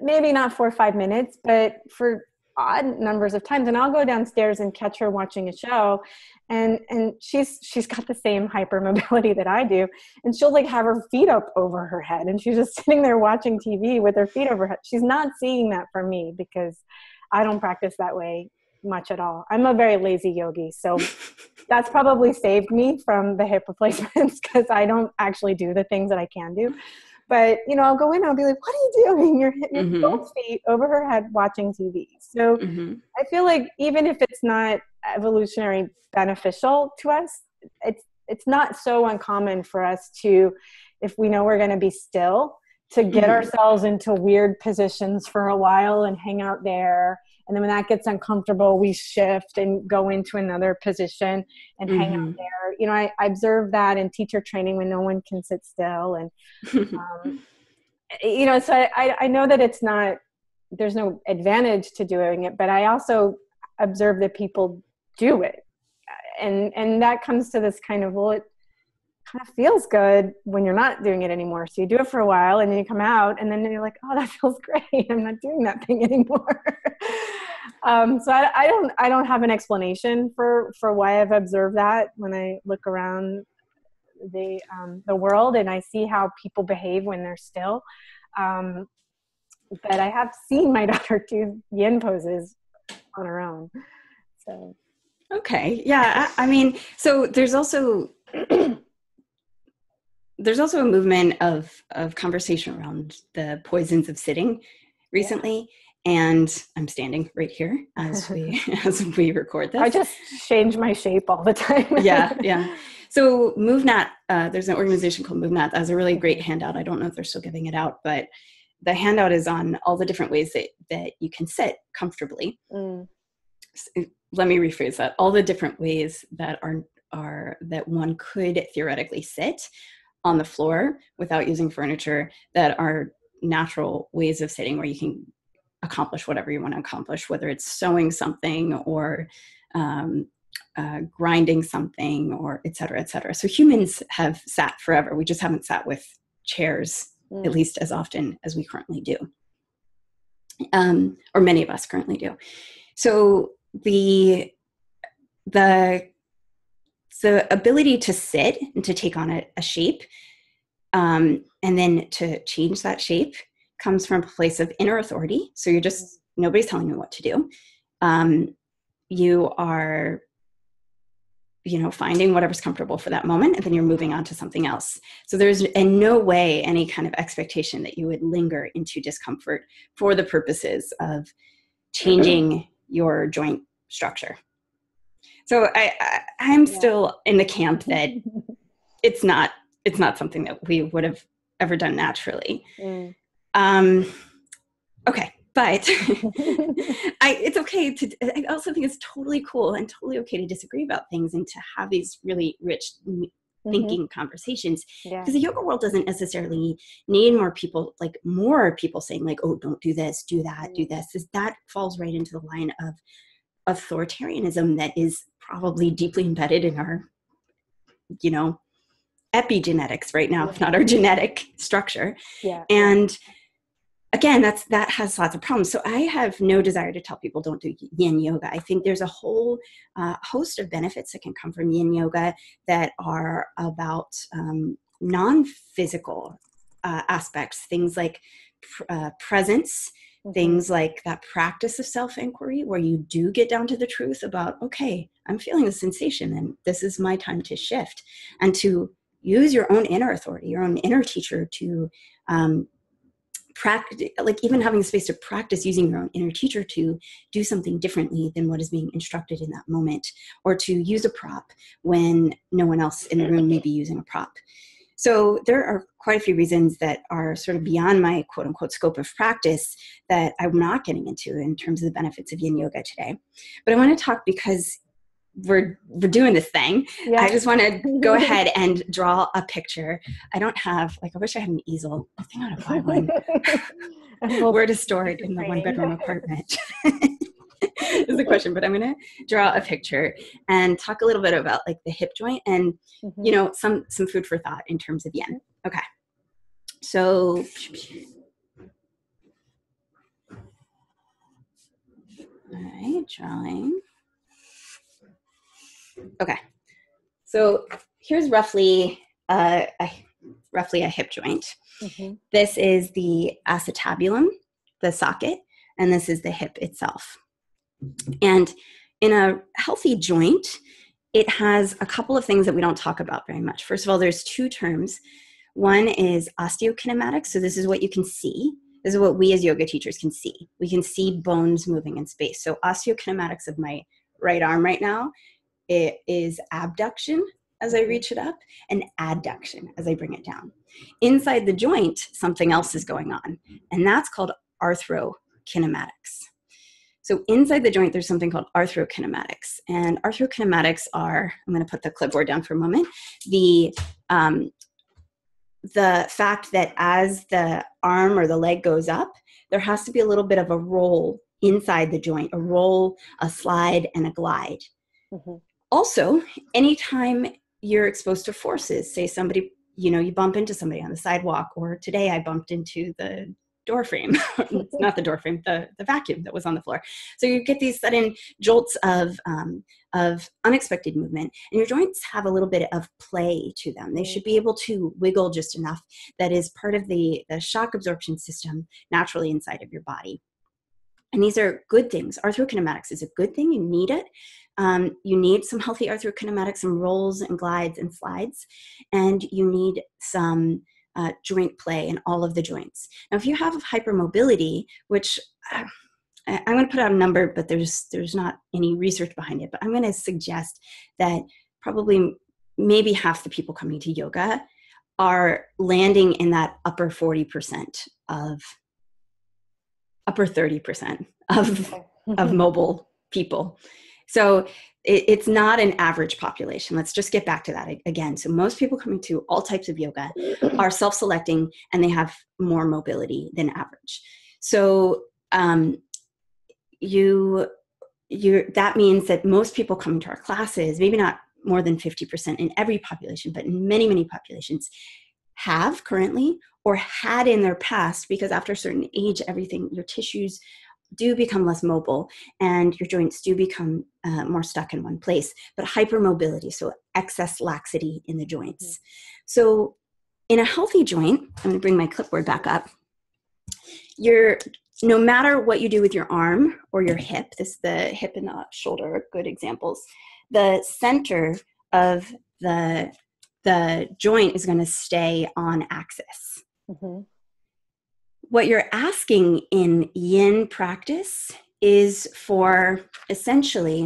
maybe not four or five minutes, but for odd numbers of times. And I'll go downstairs and catch her watching a show, and, and she's, she's got the same hypermobility that I do. And she'll like have her feet up over her head, and she's just sitting there watching T V with her feet over her head. She's not seeing that from me, because I don't practice that way much at all. I'm a very lazy yogi. So that's probably saved me from the hip replacements, because I don't actually do the things that I can do. But, you know, I'll go in and I'll be like, what are you doing? You're hitting mm-hmm. both feet over her head watching T V. So mm-hmm. I feel like even if it's not evolutionary beneficial to us, it's it's not so uncommon for us to, if we know we're going to be still, to get mm-hmm. ourselves into weird positions for a while and hang out there. And then when that gets uncomfortable, we shift and go into another position and mm-hmm. hang out there. You know, I, I observe that in teacher training when no one can sit still. And, um, you know, so I, I know that it's not there's no advantage to doing it, but I also observe that people do it. And, and that comes to this kind of, well, it kind of feels good when you're not doing it anymore. So you do it for a while and then you come out and then you're like, oh, that feels great. I'm not doing that thing anymore. um, so I, I don't, I don't have an explanation for, for why I've observed that when I look around the, um, the world and I see how people behave when they're still. Um, but I have seen my daughter do yin poses on her own. So. Okay. Yeah. I, I mean, so there's also, there's also a movement of, of conversation around the poisons of sitting recently. Yeah. And I'm standing right here as we, as we record this. I just change my shape all the time. Yeah. Yeah. So MoveNat, uh, there's an organization called MoveNat that has a really great handout. I don't know if they're still giving it out, but the handout is on all the different ways that, that you can sit comfortably. Mm. So, let me rephrase that. All the different ways that are, are that one could theoretically sit on the floor without using furniture, that are natural ways of sitting where you can accomplish whatever you want to accomplish, whether it's sewing something or um, uh, grinding something or et cetera, et cetera. So humans have sat forever. We just haven't sat with chairs, mm. at least as often as we currently do. Um, or many of us currently do. So The, the, the ability to sit and to take on a, a shape um, and then to change that shape comes from a place of inner authority. So you're just, nobody's telling you what to do. Um, you are, you know, finding whatever's comfortable for that moment, and then you're moving on to something else. So there's in no way any kind of expectation that you would linger into discomfort for the purposes of changing your joint structure. So I, I I'm yeah. still in the camp that it's not, it's not something that we would have ever done naturally. Mm. Um, okay. But I, it's okay to, I also think it's totally cool and totally okay to disagree about things and to have these really rich thinking mm-hmm. conversations, because yeah. the yoga world doesn't necessarily need more people, like more people saying like, oh, don't do this, do that, mm-hmm. do this. This, that falls right into the line of authoritarianism that is probably deeply embedded in our, you know, epigenetics right now, mm-hmm. if not our genetic structure. Yeah. And again, that's, that has lots of problems. So I have no desire to tell people don't do yin yoga. I think there's a whole uh, host of benefits that can come from yin yoga that are about um, non-physical uh, aspects, things like pr- uh, presence, mm-hmm. things like that practice of self-inquiry where you do get down to the truth about, okay, I'm feeling a sensation and this is my time to shift, and to use your own inner authority, your own inner teacher to um, practice, like even having the space to practice using your own inner teacher to do something differently than what is being instructed in that moment, or to use a prop when no one else in the room may be using a prop. So there are quite a few reasons that are sort of beyond my quote unquote scope of practice that I'm not getting into in terms of the benefits of yin yoga today. But I want to talk, because we're, we're doing this thing. Yeah. I just want to go ahead and draw a picture. I don't have, like, I wish I had an easel. I think I ought to buy one. Where to store it in the one bedroom apartment is the question, but I'm going to draw a picture and talk a little bit about like the hip joint and, mm-hmm. you know, some, some food for thought in terms of yin. Okay. So all right, drawing. Okay, so here's roughly uh, a roughly a hip joint. Mm-hmm. This is the acetabulum, the socket, and this is the hip itself. And in a healthy joint, it has a couple of things that we don't talk about very much. First of all, there's two terms. One is osteokinematics. So this is what you can see. This is what we as yoga teachers can see. We can see bones moving in space. So osteokinematics of my right arm right now, it is abduction as I reach it up and adduction as I bring it down. Inside the joint, something else is going on, and that's called arthrokinematics. So inside the joint, there's something called arthrokinematics, and arthrokinematics are, I'm going to put the clipboard down for a moment, the, um, the fact that as the arm or the leg goes up, there has to be a little bit of a roll inside the joint, a roll, a slide, and a glide. Mm-hmm. Also, anytime you're exposed to forces, say somebody, you know, you bump into somebody on the sidewalk, or today I bumped into the door frame, not the door frame, the, the vacuum that was on the floor. So you get these sudden jolts of, um, of unexpected movement, and your joints have a little bit of play to them. They should be able to wiggle just enough. That is part of the, the shock absorption system naturally inside of your body. And these are good things. Arthrokinematics is a good thing. You need it. Um, you need some healthy arthrokinematics, some rolls and glides and slides, and you need some Uh, joint play in all of the joints. Now, if you have hypermobility, which uh, I, I'm going to put out a number, but there's there's not any research behind it, but I'm going to suggest that probably maybe half the people coming to yoga are landing in that upper forty percent of, upper thirty percent of, of mobile people. So it's not an average population. Let's just get back to that again. So most people coming to all types of yoga are self-selecting, and they have more mobility than average. So um, you, you that means that most people coming to our classes, maybe not more than fifty percent in every population, but in many, many populations, have currently or had in their past, because after a certain age, everything, your tissues do become less mobile, and your joints do become uh, more stuck in one place, but hypermobility, so excess laxity in the joints. Mm-hmm. So in a healthy joint, I'm going to bring my clipboard back up. You're, no matter what you do with your arm or your hip, this is the hip and the shoulder are good examples. The center of the, the joint is going to stay on axis. Mm-hmm. What you're asking in yin practice is for essentially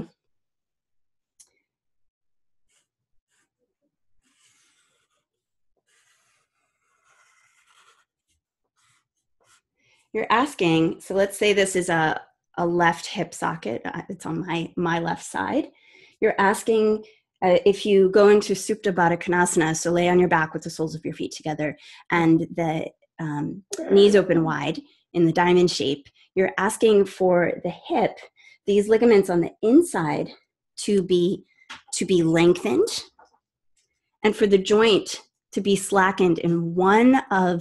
you're asking, so let's say this is a, a left hip socket, it's on my my left side. You're asking Uh, if you go into Supta Baddha Konasana, so lay on your back with the soles of your feet together and the um, knees open wide in the diamond shape, you're asking for the hip, these ligaments on the inside to be, to be lengthened, and for the joint to be slackened in one of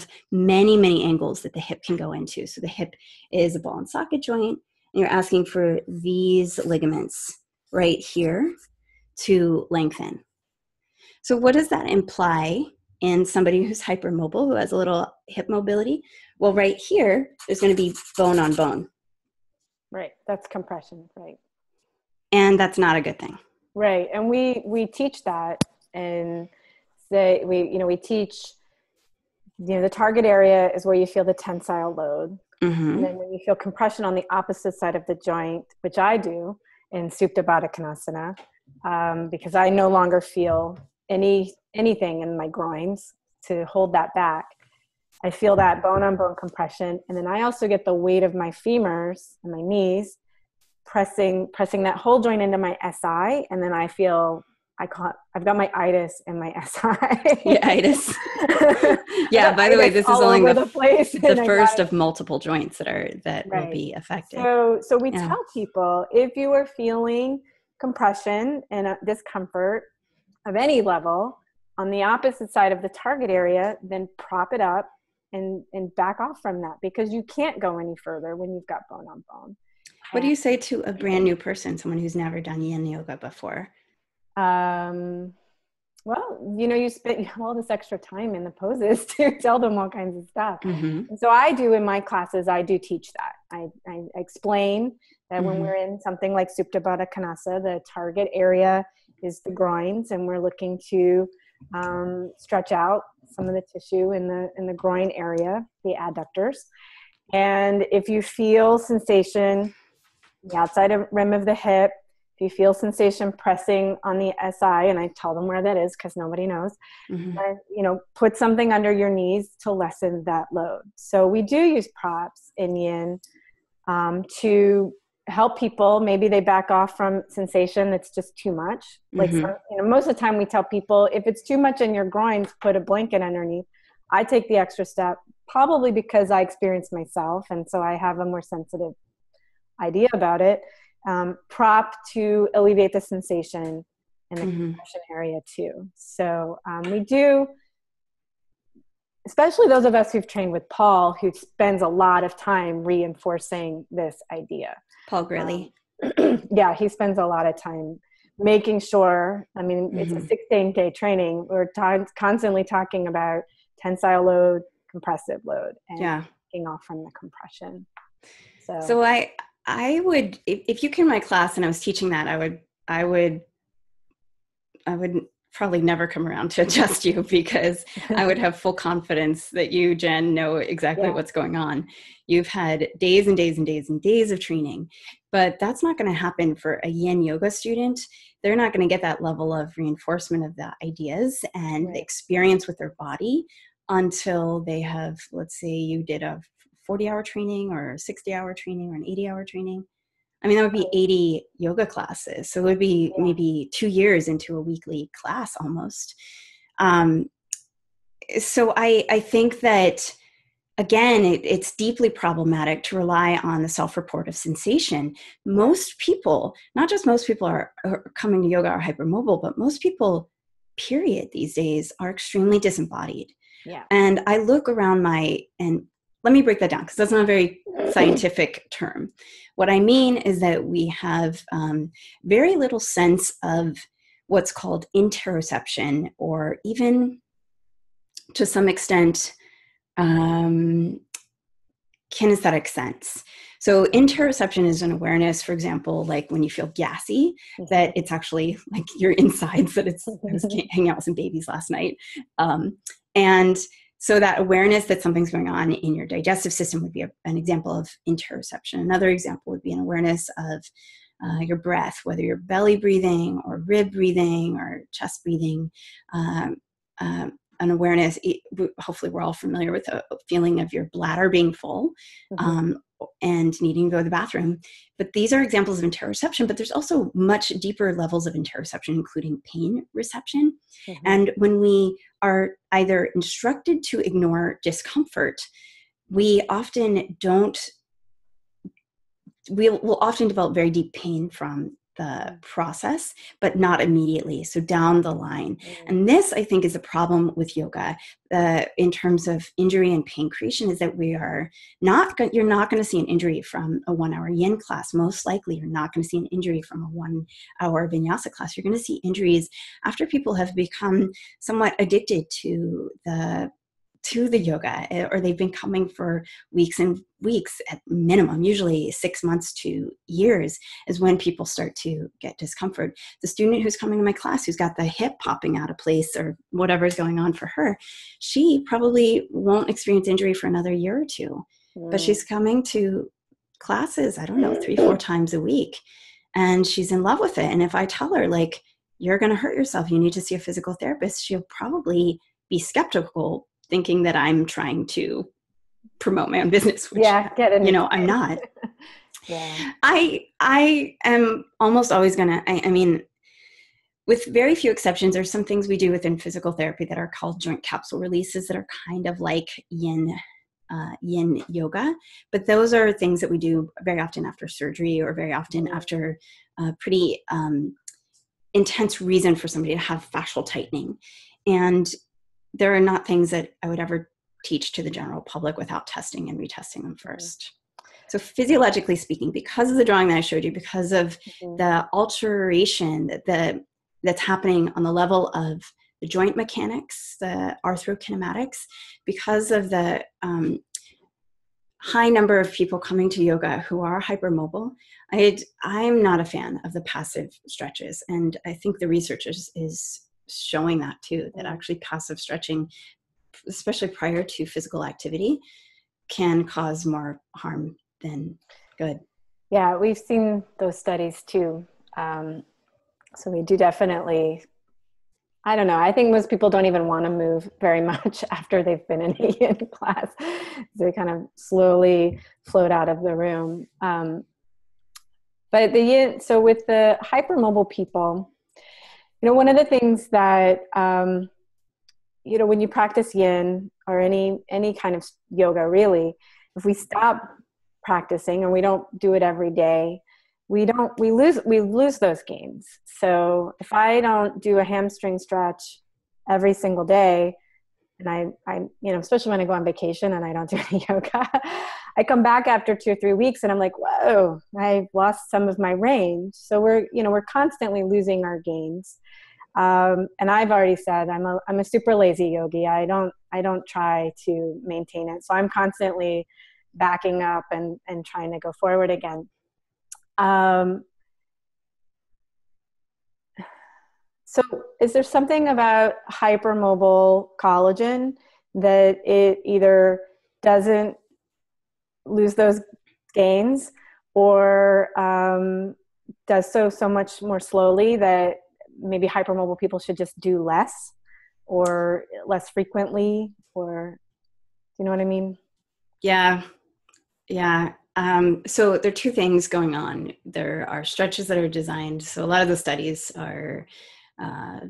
many, many angles that the hip can go into. So the hip is a ball and socket joint, and you're asking for these ligaments right here to lengthen. So what does that imply in somebody who's hypermobile, who has a little hip mobility? Well, right here, there's going to be bone on bone. Right. That's compression. Right. And that's not a good thing. Right. And we, we teach that, and say we, you know, we teach, you know, the target area is where you feel the tensile load. Mm-hmm. And then when you feel compression on the opposite side of the joint, which I do in Supta Baddha Konasana, Um, because I no longer feel any anything in my groins to hold that back. I feel that bone-on-bone compression, and then I also get the weight of my femurs and my knees pressing pressing that whole joint into my S I, and then I feel I can't. I've got my itis and my S I. Yeah, itis. Yeah. By the way, this is only the, the, place the first of multiple joints that are that right. will be affected. So, so we yeah. tell people, if you are feeling compression and discomfort of any level on the opposite side of the target area, then prop it up and, and back off from that, because you can't go any further when you've got bone on bone. What do you say to a brand new person, someone who's never done yin yoga before? Um, well, you know, you spend all this extra time in the poses to tell them all kinds of stuff. Mm-hmm. And so I do in my classes, I do teach that. I, I explain that mm-hmm. when we're in something like Supta Baddha Konasana, the target area is the groins, and we're looking to um, stretch out some of the tissue in the in the groin area, the adductors. And if you feel sensation, the outside of rim of the hip, if you feel sensation pressing on the S I, and I tell them where that is because nobody knows, mm-hmm. and, you know, put something under your knees to lessen that load. So we do use props in yin um, to help people. Maybe they back off from sensation that's just too much. Like, mm-hmm. some, you know, most of the time we tell people, if it's too much in your groins, put a blanket underneath. I take the extra step, probably because I experienced myself. And so I have a more sensitive idea about it. Um, prop to alleviate the sensation in the mm-hmm. compression area too. So um, we do, especially those of us who've trained with Paul, who spends a lot of time reinforcing this idea. Paul Grilly. Um, yeah, he spends a lot of time making sure, I mean, mm-hmm. it's a sixteen day training. We're t- constantly talking about tensile load, compressive load, and yeah. taking off from the compression. So, so I... I would, if you came to my class and I was teaching that, I would, I would, I would probably never come around to adjust you, because I would have full confidence that you, Jen, know exactly yeah. what's going on. You've had days and days and days and days of training, but that's not going to happen for a yin yoga student. They're not going to get that level of reinforcement of the ideas and right. the experience with their body until they have, let's say you did a forty hour training or sixty hour training or an eighty hour training. I mean, that would be eighty yoga classes. So it would be yeah. maybe two years into a weekly class almost. Um, so I, I think that, again, it, it's deeply problematic to rely on the self-report of sensation. Most people, not just most people are, are coming to yoga are hypermobile, but most people, period, these days are extremely disembodied. Yeah. And I look around my, and let me break that down, because that's not a very scientific term. What I mean is that we have um, very little sense of what's called interoception, or even to some extent, um, kinesthetic sense. So interoception is an awareness, for example, like when you feel gassy, that it's actually like your insides, that it's, I was hanging out with some babies last night. Um, and So that awareness that something's going on in your digestive system would be a, an example of interoception. Another example would be an awareness of uh, your breath, whether you're belly breathing or rib breathing or chest breathing. Um, um, an awareness, hopefully we're all familiar with a feeling of your bladder being full mm-hmm. um, and needing to go to the bathroom. But these are examples of interoception, but there's also much deeper levels of interoception, including pain reception. Mm-hmm. And when we are either instructed to ignore discomfort, we often don't, we'll, we'll often develop very deep pain from the process, but not immediately. So down the line. Mm. And this, I think, is a problem with yoga uh, in terms of injury and pain creation, is that we are not, go- you're not going to see an injury from a one hour yin class. Most likely you're not going to see an injury from a one hour vinyasa class. You're going to see injuries after people have become somewhat addicted to the to the yoga, or they've been coming for weeks and weeks at minimum, usually six months to years is when people start to get discomfort. The student who's coming to my class, who's got the hip popping out of place or whatever's going on for her, she probably won't experience injury for another year or two, mm. but she's coming to classes, I don't know, three, four times a week, and she's in love with it. And if I tell her, like, you're going to hurt yourself, you need to see a physical therapist, she'll probably be skeptical, thinking that I'm trying to promote my own business, which, yeah, get in you know, I'm not. yeah. I I am almost always going to, I mean, with very few exceptions, there's some things we do within physical therapy that are called joint capsule releases that are kind of like yin uh, yin yoga. But those are things that we do very often after surgery, or very often mm-hmm. after a pretty um, intense reason for somebody to have fascial tightening. And there are not things that I would ever teach to the general public without testing and retesting them first. Mm-hmm. So physiologically speaking, because of the drawing that I showed you, because of mm-hmm. the alteration that the, that's happening on the level of the joint mechanics, the arthrokinematics, because of the um, high number of people coming to yoga who are hypermobile, I'd, I'm not a fan of the passive stretches. And I think the research is, is showing that too, that actually passive stretching, especially prior to physical activity, can cause more harm than good. Yeah, we've seen those studies too. Um, so we do definitely, I don't know, I think most people don't even want to move very much after they've been in a yin class. They kind of slowly float out of the room. Um, but the yin, so with the hypermobile people, you know, one of the things that um, you know, when you practice yin or any, any kind of yoga, really, if we stop practicing and we don't do it every day, we don't, we lose, we lose those gains. So if I don't do a hamstring stretch every single day, and I, I, you know, especially when I go on vacation and I don't do any yoga, I come back after two or three weeks and I'm like, whoa, I've lost some of my range. So we're, you know, we're constantly losing our gains. Um, and I've already said, I'm a, I'm a super lazy yogi. I don't, I don't try to maintain it. So I'm constantly backing up and, and trying to go forward again. Um, so is there something about hypermobile collagen that it either doesn't lose those gains or um, does so, so much more slowly that maybe hypermobile people should just do less or less frequently, or, you know what I mean? Yeah. Yeah. Um, so there are two things going on. There are stretches that are designed. So a lot of the studies are uh,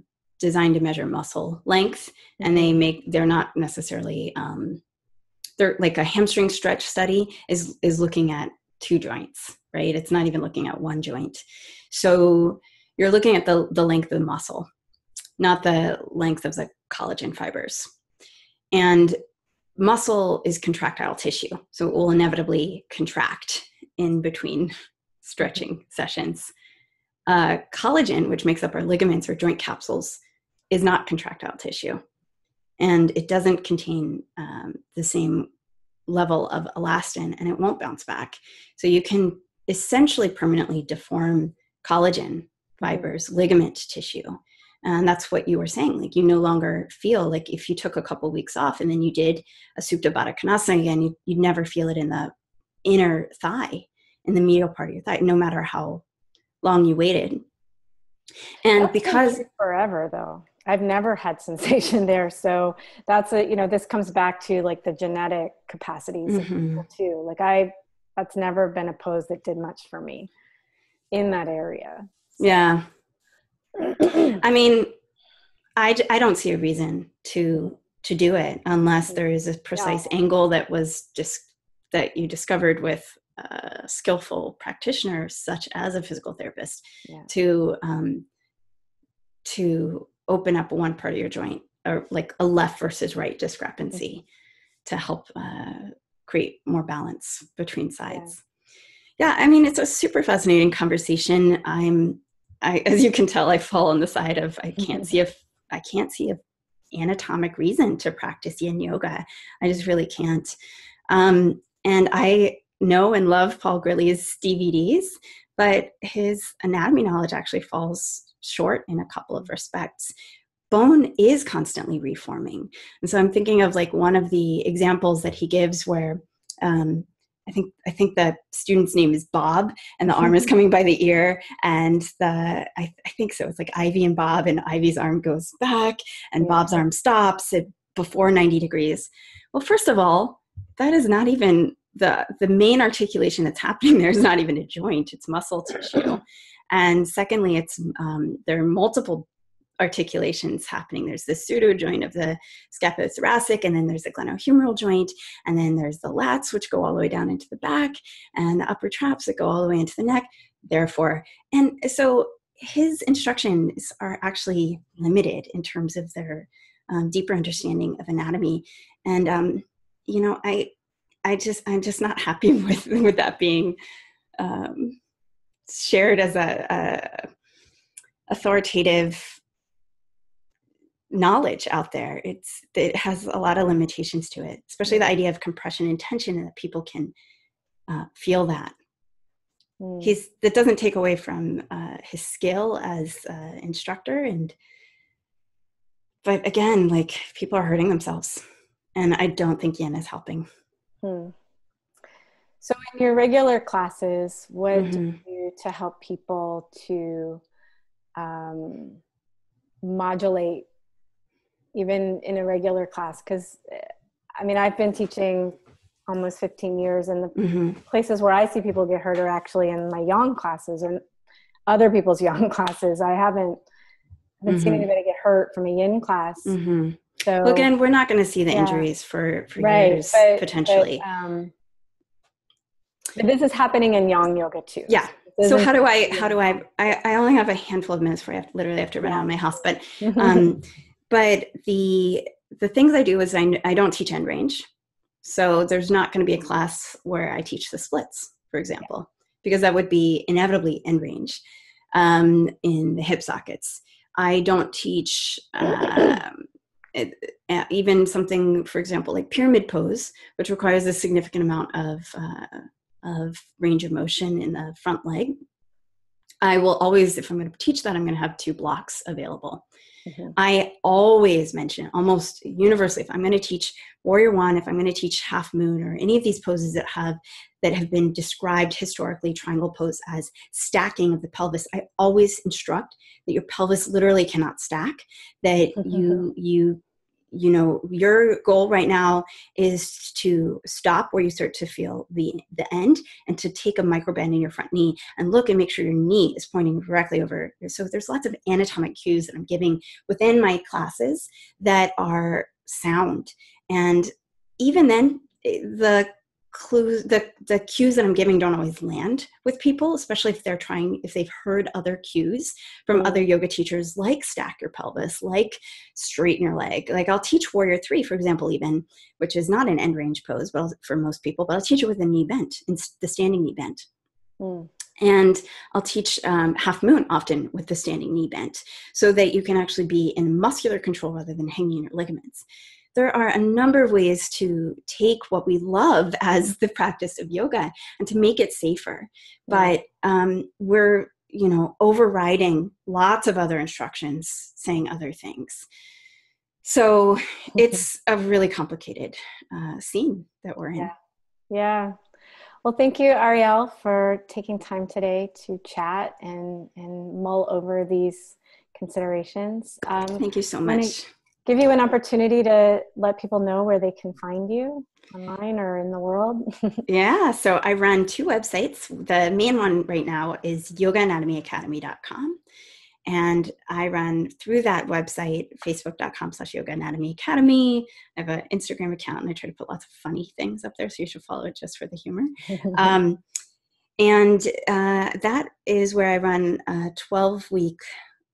designed to measure muscle length, and they make, they're not necessarily, um, they're like a hamstring stretch study is, is looking at two joints, right? It's not even looking at one joint. So you're looking at the, the length of the muscle, not the length of the collagen fibers. And muscle is contractile tissue, so it will inevitably contract in between stretching sessions. Uh, collagen, which makes up our ligaments or joint capsules, is not contractile tissue, and it doesn't contain um, the same level of elastin, and it won't bounce back. So you can essentially permanently deform collagen fibers, ligament tissue. And that's what you were saying. Like, you no longer feel like if you took a couple weeks off and then you did a Supta Baddha Konasana again, you, you'd never feel it in the inner thigh, in the medial part of your thigh, no matter how long you waited. And that's because forever though, I've never had sensation there. So that's a, you know, this comes back to like the genetic capacities mm-hmm. of people too. Like I, that's never been a pose that did much for me in that area. So. Yeah. I mean, I, I don't see a reason to to do it unless there is a precise yeah. angle that was just that you discovered with a skillful practitioner, such as a physical therapist, yeah. to um, to open up one part of your joint, or like a left versus right discrepancy, mm-hmm. to help uh, create more balance between sides. Yeah. yeah, I mean, it's a super fascinating conversation. I'm. I, as you can tell, I fall on the side of, I can't see a, I can't see a anatomic reason to practice yin yoga. I just really can't. Um, and I know and love Paul Grilly's D V Ds, but his anatomy knowledge actually falls short in a couple of respects. Bone is constantly reforming. And so I'm thinking of like one of the examples that he gives where, um, I think I think the student's name is Bob, and the arm is coming by the ear, and the I, I think so. It's like Ivy and Bob, and Ivy's arm goes back, and Bob's arm stops at before ninety degrees. Well, first of all, that is not even the the main articulation that's happening there is not even a joint; it's muscle tissue. And secondly, it's um, there are multiple articulations happening. There's the pseudo joint of the scapulothoracic, and then there's the glenohumeral joint, and then there's the lats, which go all the way down into the back, and the upper traps that go all the way into the neck, therefore. And so his instructions are actually limited in terms of their um, deeper understanding of anatomy. And, um, you know, I, I just, I'm just not happy with, with that being um, shared as a, a authoritative knowledge out there. It's, it has a lot of limitations to it, especially the idea of compression and tension, and that people can uh, feel that. Mm. He's, that doesn't take away from uh, his skill as uh, instructor. And, but again, like, people are hurting themselves, and I don't think yin is helping. Mm. So in your regular classes, what mm-hmm. do you do to help people to um, modulate even in a regular class? Because I mean, I've been teaching almost fifteen years, and the mm-hmm. places where I see people get hurt are actually in my young classes or other people's young classes. I haven't, I haven't mm-hmm. seen anybody get hurt from a yin class. Mm-hmm. So well, again, we're not going to see the yeah. injuries for, for right. years, but, potentially. But, um, but this is happening in young yoga too. Yeah. So how do I, how do I, I, I only have a handful of minutes where I have, literally have to run out of my house, but, um, but the, the things I do is I, I don't teach end range. So there's not going to be a class where I teach the splits, for example, because that would be inevitably end range, um, in the hip sockets. I don't teach, uh, it, uh, even something, for example, like pyramid pose, which requires a significant amount of, uh, of range of motion in the front leg. I will always, if I'm going to teach that, I'm going to have two blocks available. Mm-hmm. I always mention, almost universally, if I'm going to teach Warrior One, if I'm going to teach Half Moon or any of these poses that have, that have been described historically, triangle pose, as stacking of the pelvis, I always instruct that your pelvis literally cannot stack, that mm-hmm. you, you, you know, your goal right now is to stop where you start to feel the the end and to take a micro bend in your front knee and look and make sure your knee is pointing directly over. So there's lots of anatomic cues that I'm giving within my classes that are sound. And even then, the clues, the, the cues that I'm giving don't always land with people, especially if they're trying, if they've heard other cues from other yoga teachers, like stack your pelvis, like straighten your leg. Like I'll teach Warrior Three, for example, even, which is not an end range pose, but I'll, for most people, but I'll teach it with a knee bent, in the standing knee bent. Mm. And I'll teach um, Half Moon often with the standing knee bent, so that you can actually be in muscular control rather than hanging in your ligaments. There are a number of ways to take what we love as the practice of yoga and to make it safer. But um, we're, you know, overriding lots of other instructions, saying other things. So it's a really complicated uh, scene that we're in. Yeah. yeah. Well, thank you, Arielle, for taking time today to chat and, and mull over these considerations. Um, thank you so much. Give you an opportunity to let people know where they can find you online or in the world. Yeah. So I run two websites. The main one right now is yoga anatomy academy dot com. And I run through that website, facebook dot com slash yoga anatomy academy. I have an Instagram account and I try to put lots of funny things up there. So you should follow it just for the humor. um, and uh, that is where I run a twelve week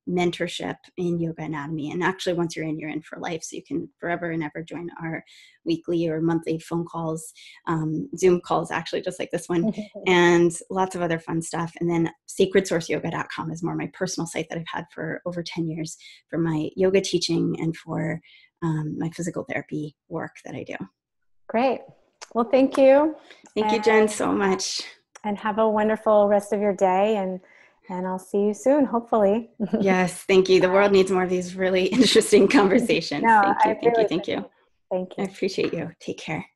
mentorship in yoga anatomy. And actually, once you're in, you're in for life. So you can forever and ever join our weekly or monthly phone calls, um, Zoom calls, actually, just like this one, and lots of other fun stuff. And then sacred source yoga dot com is more my personal site that I've had for over ten years for my yoga teaching and for um, my physical therapy work that I do. Great. Well, thank you. Thank and, you, Jen, so much. And have a wonderful rest of your day. And And I'll see you soon, hopefully. Yes, thank you. The world needs more of these really interesting conversations. No, thank you, I thank really you, thank you. Thank you. I appreciate you. Take care.